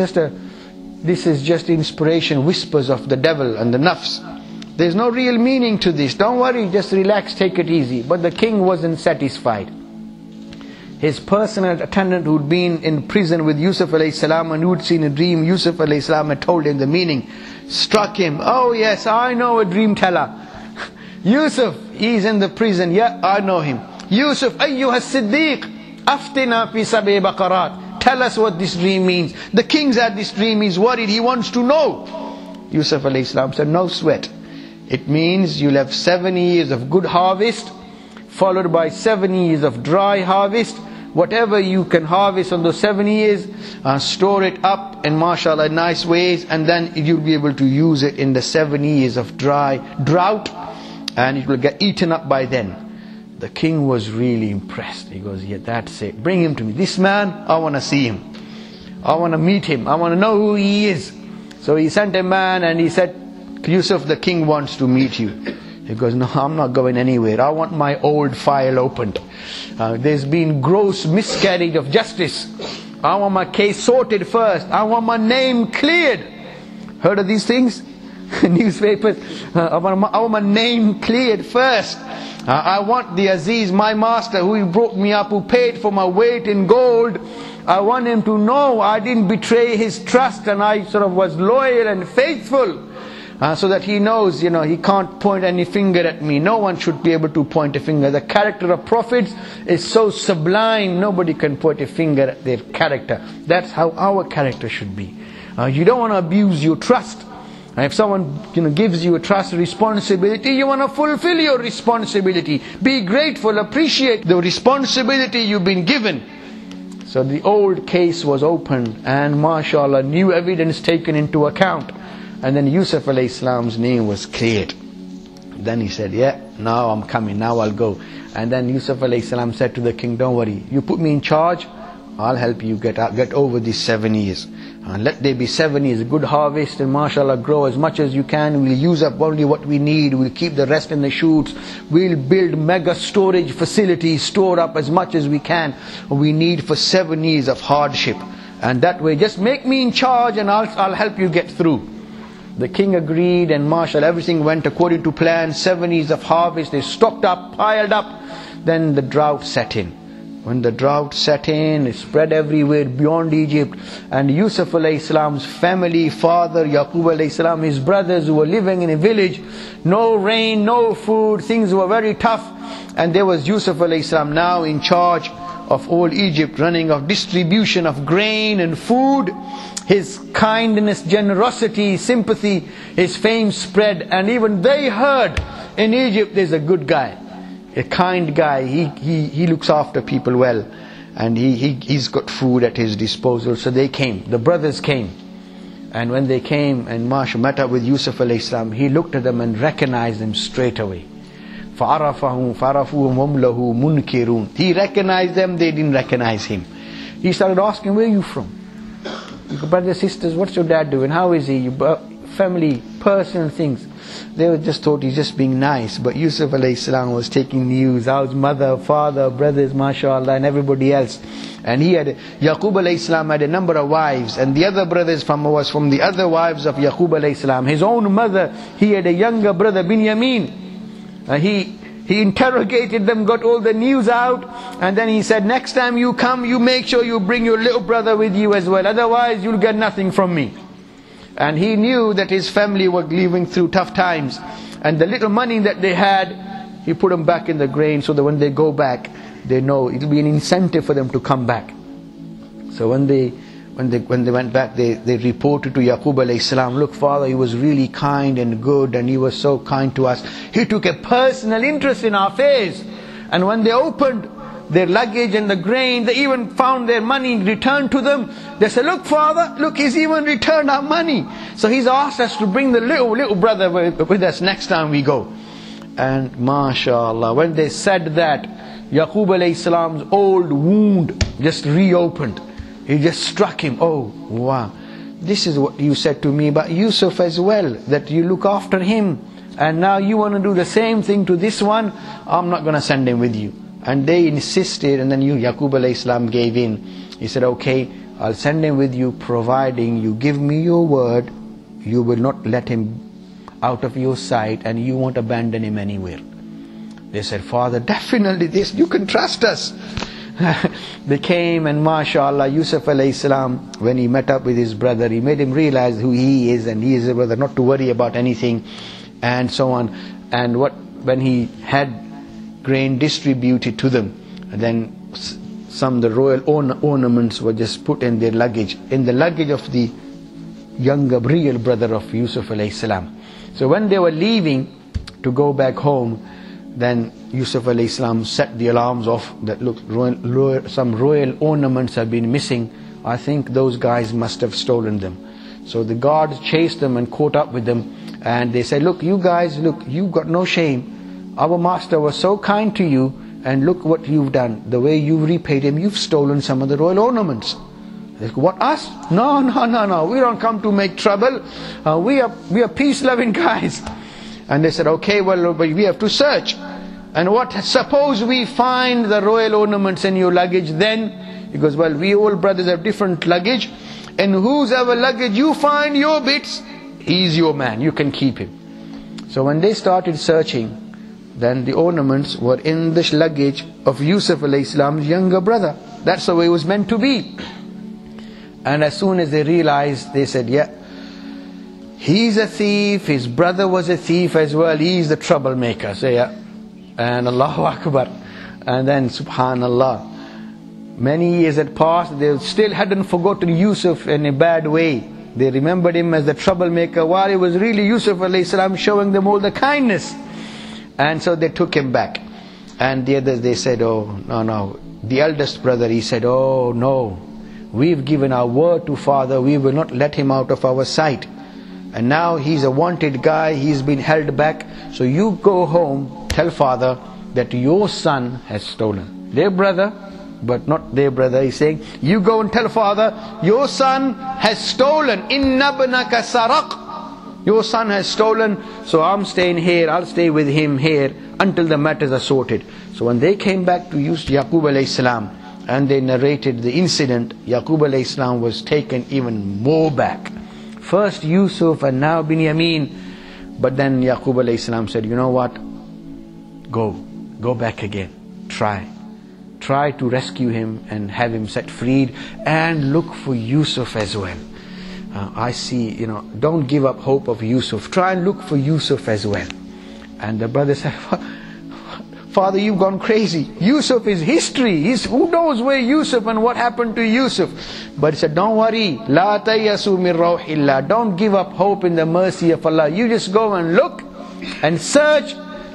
just inspiration, whispers of the devil and the nafs. There's no real meaning to this. Don't worry, just relax, take it easy. But the king wasn't satisfied. His personal attendant who'd been in prison with Yusuf alayhi salam and who'd seen a dream, Yusuf alayhi salam had told him the meaning, struck him. Oh yes, I know a dream teller. Yusuf, he's in the prison. Yeah, I know him. Yusuf, ayyuha siddiq, aftina fi sabi baqarat. Tell us what this dream means. The king's had this dream, he's worried, he wants to know. Yusuf alayhi salam said, no sweat. It means you'll have 7 years of good harvest, followed by 7 years of dry harvest. Whatever you can harvest on those 7 years, store it up in mashallah nice ways, and then you'll be able to use it in the 7 years of dry drought. And it will get eaten up by then. The king was really impressed. He goes, yeah, that's it. Bring him to me. This man, I want to see him. I want to meet him. I want to know who he is. So he sent a man and he said, Yusuf, the king wants to meet you. He goes, no, I'm not going anywhere. I want my old file opened. There's been gross miscarriage of justice. I want my case sorted first. I want my name cleared. Heard of these things? Newspapers. I want my name cleared first. I want the Aziz, my master, who brought me up, who paid for my weight in gold. I want him to know I didn't betray his trust and I sort of was loyal and faithful. So that he knows, you know, he can't point any finger at me. No one should be able to point a finger. The character of prophets is so sublime, nobody can point a finger at their character. That's how our character should be. You don't want to abuse your trust. If someone, you know, gives you a trust responsibility, you want to fulfill your responsibility. Be grateful, appreciate the responsibility you've been given. So the old case was opened and mashallah, new evidence taken into account. And then Yusuf alayhi salam's name was cleared. Then he said, yeah, now I'm coming, now I'll go. And then Yusuf alayhi salam said to the king, don't worry, you put me in charge, I'll help you get over these 7 years. And let there be 7 years, a good harvest, and mashallah, grow as much as you can. We'll use up only what we need, we'll keep the rest in the shoots. We'll build mega storage facilities, store up as much as we can. We need for 7 years of hardship. And that way, just make me in charge and I'll help you get through. The king agreed and mashallah, everything went according to plan. 7 years of harvest, they stocked up, piled up. Then the drought set in. When the drought set in, it spread everywhere beyond Egypt. And Yusuf alayhi salam's family, father, Yaqub alayhi salam, his brothers who were living in a village. No rain, no food, things were very tough. And there was Yusuf alayhi salam now in charge of all Egypt, running of distribution of grain and food. His kindness, generosity, sympathy, his fame spread. And even they heard, in Egypt there's a good guy, a kind guy, he looks after people well. And he's got food at his disposal. So they came, the brothers came. And when they came and mashallah met up with Yusuf alayhi salam, he looked at them and recognized them straight away. فَعَرَفَهُمْ فَعَرَفُهُمْ لَهُ مُنْكِرُونَ. He recognized them, they didn't recognize him. He started asking, where are you from? Brothers, sisters, what's your dad doing? How is he? Family, personal things. They just thought he's just being nice. But Yusuf alayhi salam was taking news. How's mother, father, brothers, mashallah, and everybody else. And he had, Yaqub alayhi salam had a number of wives. And the other brothers was from the other wives of Yaqub alayhi salam. His own mother, he had a younger brother, Binyamin. He interrogated them, got all the news out, and then he said, next time you come, you make sure you bring your little brother with you as well, otherwise you'll get nothing from me. And he knew that his family were living through tough times, and the little money that they had, he put them back in the grain, so that when they go back, they know it'll be an incentive for them to come back. So when they went back, they reported to Yaqub alayhi salam, look father, he was really kind and good and he was so kind to us. He took a personal interest in our affairs. And when they opened their luggage and the grain, they even found their money returned to them. They said, look father, look, he's even returned our money. So he's asked us to bring the little brother with us next time we go. And mashallah, when they said that, Yaqub alayhi salam's old wound just reopened. It just struck him, oh wow, this is what you said to me about Yusuf as well, that you look after him, and now you want to do the same thing to this one, I'm not going to send him with you. And they insisted, and then Yaqub alayhi salam gave in. He said, okay, I'll send him with you, providing you give me your word, you will not let him out of your sight, and you won't abandon him anywhere. They said, father, definitely this, you can trust us. They came, and mashallah, Yusuf alayhi salam, when he met up with his brother, he made him realize who he is, and he is a brother, not to worry about anything, and so on. And when he had grain distributed to them, and then some of the royal ornaments were just put in their luggage, in the luggage of the younger, real brother of Yusuf alayhi salam. So when they were leaving to go back home, then Yusuf alayhi salam set the alarms off that, look, some royal ornaments have been missing. I think those guys must have stolen them. So the guards chased them and caught up with them. And they said, look, you guys, look, you've got no shame. Our master was so kind to you, and look what you've done. The way you've repaid him, you've stolen some of the royal ornaments. What, us? No. We don't come to make trouble. We are peace-loving guys. And they said, okay, well, but we have to search. And what, suppose we find the royal ornaments in your luggage then? He goes, well, we all brothers have different luggage. And whosever luggage you find your bits, he's your man. You can keep him. So when they started searching, then the ornaments were in the luggage of Yusuf alayhi salam's younger brother. That's the way it was meant to be. And as soon as they realized, they said, yeah, he's a thief, his brother was a thief as well, he's the troublemaker. So yeah, and Allahu Akbar. And then subhanallah, many years had passed, they still hadn't forgotten Yusuf in a bad way. They remembered him as the troublemaker, while it was really Yusuf alayhi salam showing them all the kindness. And so they took him back. And the others, they said, oh, no. The eldest brother, he said, oh, no. We've given our word to father, we will not let him out of our sight. And now he's a wanted guy, he's been held back. So you go home, tell father that your son has stolen. Their brother, but not their brother, he's saying, you go and tell father, your son has stolen. Inna ibnaka saraq. Your son has stolen, so I'm staying here, I'll stay with him here until the matters are sorted. So when they came back to Yaqub alayhi salam, and they narrated the incident, Yaqub alayhi salam was taken even more back. First Yusuf and now Binyamin. But then Yaqub alayhi salam said, you know what? Go back again. Try to rescue him and have him set freed, and look for Yusuf as well. I see, you know, don't give up hope of Yusuf. Try and look for Yusuf as well. And the brother said, father, you've gone crazy. Yusuf is history. Who knows where Yusuf and what happened to Yusuf? But he said, don't worry. La tayyasu min rauhillah. Don't give up hope in the mercy of Allah. You just go and look and search.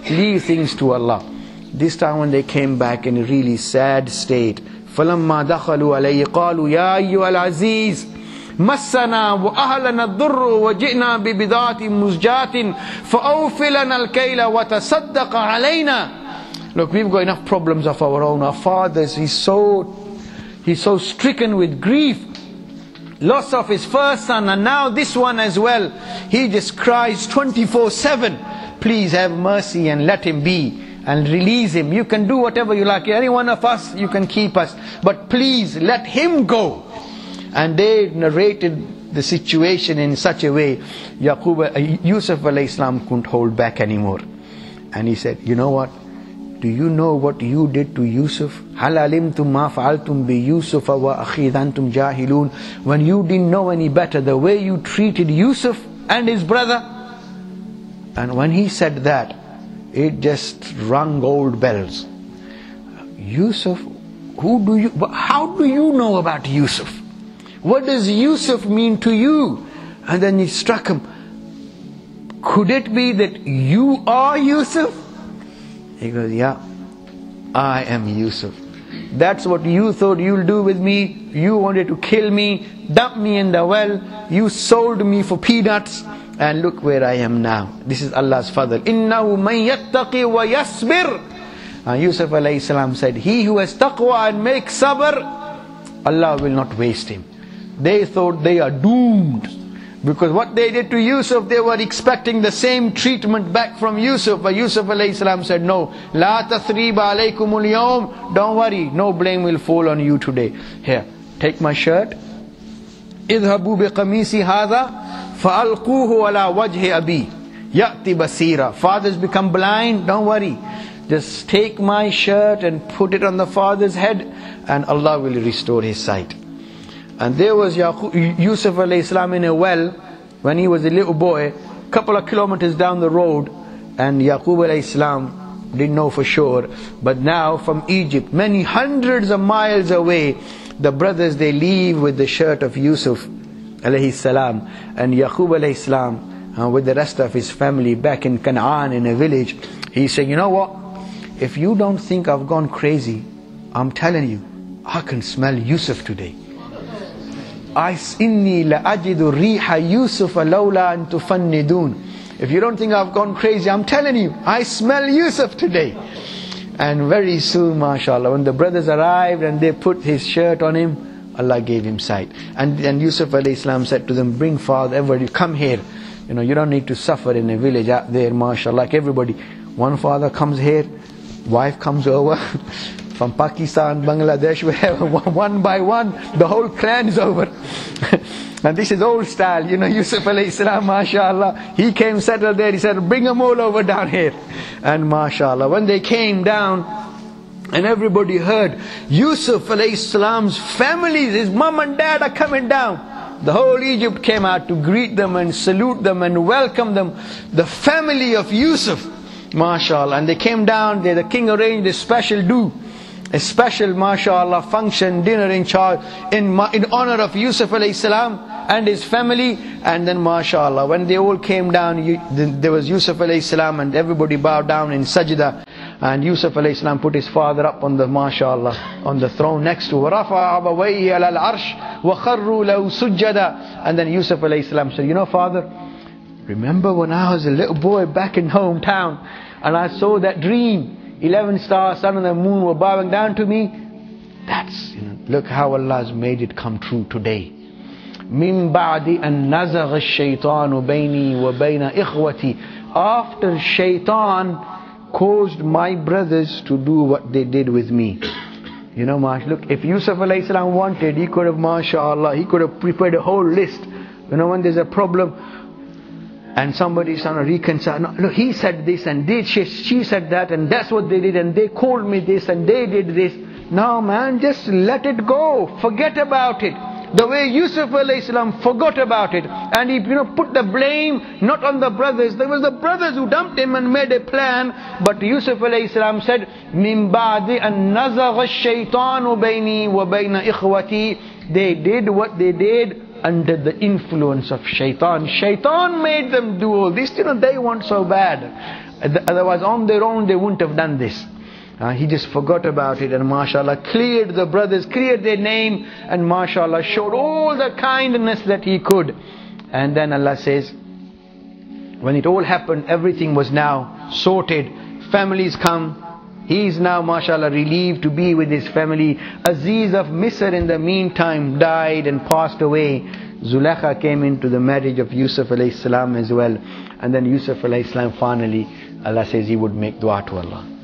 Leave things to Allah. This time when they came back in a really sad state, فَلَمَّا دَخَلُوا عَلَيْهِ قَالُوا يَا أَيُّهَا الْعَزِيزِ مسنا وأهلنا الضر وجئنا ببضاعة مزجاة فأوفلنا الكيل وتصدق علينا. Look, we've got enough problems of our own. Our fathers, he's so stricken with grief, loss of his first son, and now this one as well. He just cries 24/7. Please have mercy and let him be, and release him. You can do whatever you like. Any one of us, you can keep us, but please let him go. And they narrated the situation in such a way, Yusuf alayhi salam couldn't hold back anymore. And he said, you know what? Do you know what you did to Yusuf? Hal alimtum ma fa'altum bi Yusuf wa akhi antum jahilun. When you didn't know any better, the way you treated Yusuf and his brother. And when he said that, it just rung old bells. Yusuf, how do you know about Yusuf? What does Yusuf mean to you? And then it struck him, could it be that you are Yusuf? He goes, yeah, I am Yusuf. That's what you thought you'll do with me. You wanted to kill me, dump me in the well. You sold me for peanuts. And look where I am now. This is Allah's fadl. Innahu man yattaqi wa yasbir. And Yusuf alayhi salam said, he who has taqwa and makes sabr, Allah will not waste him. They thought they are doomed, because what they did to Yusuf, they were expecting the same treatment back from Yusuf. But Yusuf alayhi salam said, no, la tathriba alaykumul yawm. Don't worry, no blame will fall on you today. Here, take my shirt. Idhabu bi qamisi hadha fa'alquhu ala wajhi abi ya'ti basira. Fathers become blind, don't worry. Just take my shirt and put it on the father's head, and Allah will restore his sight. And there was Yusuf alayhi salam in a well when he was a little boy, couple of kilometers down the road, and Yaqub alayhi salam didn't know for sure. But now from Egypt, many hundreds of miles away, the brothers, they leave with the shirt of Yusuf alayhi salam, and Yaqub alayhi salam with the rest of his family back in Canaan in a village. He said, you know what? If you don't think I've gone crazy, I'm telling you, I can smell Yusuf today. Inni la'ajidu riha Yusuf lawla an tufannidun. If you don't think I've gone crazy, I'm telling you, I smell Yusuf today. And very soon, mashallah, when the brothers arrived and they put his shirt on him, Allah gave him sight. And then Yusuf a.s. said to them, bring forth everybody, come here. You know, you don't need to suffer in a village out there, mashallah, like everybody. One father comes here, wife comes over, from Pakistan, Bangladesh, wherever, one by one, the whole clan is over. And this is old style, you know, Yusuf alayhi salam, mashallah, he came, settled there, he said, bring them all over down here. And mashallah, when they came down, and everybody heard, Yusuf alayhi salam's family, his mom and dad are coming down. The whole Egypt came out to greet them and salute them and welcome them. The family of Yusuf, mashallah. And they came down, the king arranged a special mashallah, function, dinner in charge, in honor of Yusuf alayhi salam and his family. And then mashallah, when they all came down, there was Yusuf alayhi salam, and everybody bowed down in sajda. And Yusuf alayhi put his father up on the mashallah, on the throne next to Rafa Abawayhi al Arsh wa Kharru Law Sujada. And then Yusuf alayhi said, you know, father, remember when I was a little boy back in hometown and I saw that dream, 11 stars, sun and the moon were bowing down to me? That's, you know, look how Allah has made it come true today. Min ba'di an nazagh ash-shaytanu bayni wa bayna ikhwati. After shaitan caused my brothers to do what they did with me. You know, look, if Yusuf alayhi salam wanted, he could have, mashallah, he could have prepared a whole list. You know, when there's a problem and somebody's trying to reconcile, no, look, he said this and did, she said that, and that's what they did, and they called me this and they did this. No, man, just let it go. Forget about it. The way Yusuf alayhi salam forgot about it, and he, you know, put the blame not on the brothers. There was the brothers who dumped him and made a plan, but Yusuf alayhi salam said, "Min ba'di an nazagha ash-shaytanu bayni wa bayna ikhwati." They did what they did under the influence of shaitan. Shaitan made them do all this. You know, they weren't so bad. Otherwise, on their own, they wouldn't have done this. He just forgot about it, and mashallah cleared the brothers, cleared their name, and mashallah showed all the kindness that he could. And then Allah says, when it all happened, everything was now sorted. Families come. He is now, mashallah, relieved to be with his family. Aziz of Misr in the meantime died and passed away. Zulekha came into the marriage of Yusuf alayhi salam as well. And then Yusuf alayhi salam finally, Allah says he would make dua to Allah.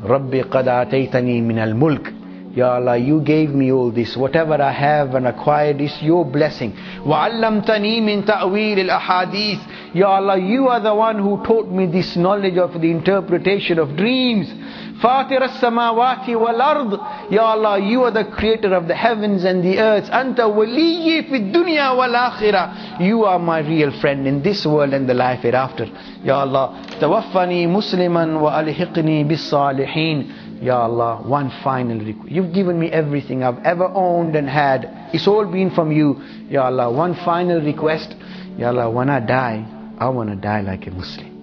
Rabbi qad ataytani min al-mulk. Ya Allah, you gave me all this. Whatever I have and acquired is your blessing. Wa 'allamtani min ta'wil al-ahadith. Ya Allah, you are the one who taught me this knowledge of the interpretation of dreams. Fatir as-samawati wal-ard. Ya Allah, you are the creator of the heavens and the earth. Anta waliyyi fi dunya wal-akhirah. You are my real friend in this world and the life hereafter. Ya Allah, tawaffani musliman wa alhiqni bis-salihin. Ya Allah, one final request. You've given me everything I've ever owned and had. It's all been from you. Ya Allah, one final request. Ya Allah, when I die, I want to die like a Muslim.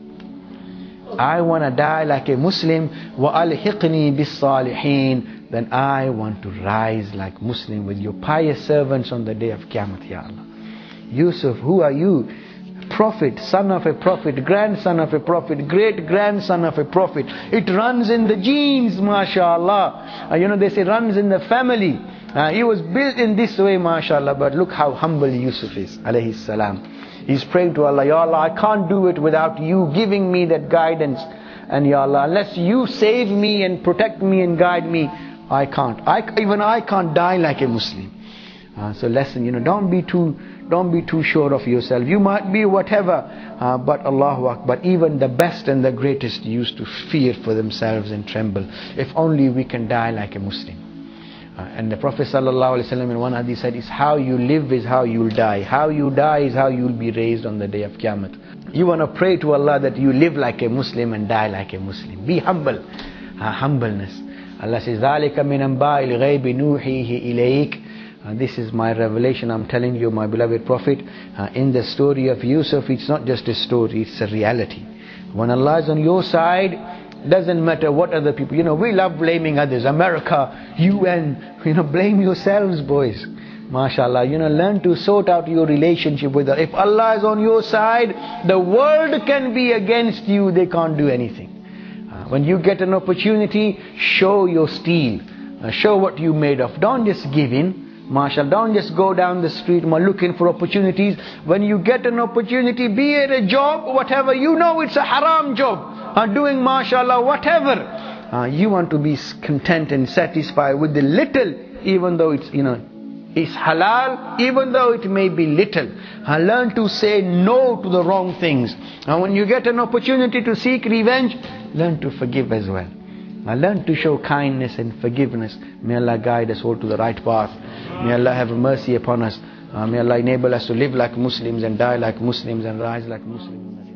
I want to die like a Muslim. وَأَلْحِقْنِي بِالصَّالِحِينَ. Then I want to rise like Muslim with your pious servants on the day of Qiyamah, Ya Allah. Yusuf, who are you? Prophet, son of a prophet, grandson of a prophet, great-grandson of a prophet. It runs in the genes, mashallah. You know, they say runs in the family. He was built in this way, mashallah. But look how humble Yusuf is, alayhi salam. He's praying to Allah, Ya Allah, I can't do it without you giving me that guidance. And Ya Allah, unless you save me and protect me and guide me, I can't. Even I can't die like a Muslim. So lesson, you know, don't be too sure of yourself. You might be whatever, but Allahu Akbar, even the best and the greatest used to fear for themselves and tremble. If only we can die like a Muslim. And the Prophet ﷺ in one hadith said, it's how you live is how you'll die. How you die is how you'll be raised on the day of Qiyamah. You want to pray to Allah that you live like a Muslim and die like a Muslim. Be humble. Humbleness. Allah says, ذَلِكَ مِنْ أَنْبَاءِ الْغَيْبِ نُوحِيهِ إِلَيْكَ. This is my revelation, I'm telling you, my beloved Prophet. In the story of Yusuf, it's not just a story, it's a reality. When Allah is on your side, doesn't matter what other people... You know, we love blaming others. America, UN, you know, blame yourselves, boys. MashaAllah, you know, learn to sort out your relationship with Allah. If Allah is on your side, the world can be against you, they can't do anything. When you get an opportunity, show your steel. Show what you made of. Don't just give in. MashaAllah, don't just go down the street looking for opportunities. When you get an opportunity, be it a job, whatever, you know it's a haram job, doing MashaAllah, whatever. You want to be content and satisfied with the little, even though it's, it's halal, even though it may be little. Learn to say no to the wrong things. And when you get an opportunity to seek revenge, learn to forgive as well. Learn to show kindness and forgiveness. May Allah guide us all to the right path. May Allah have mercy upon us. May Allah enable us to live like Muslims and die like Muslims and rise like Muslims.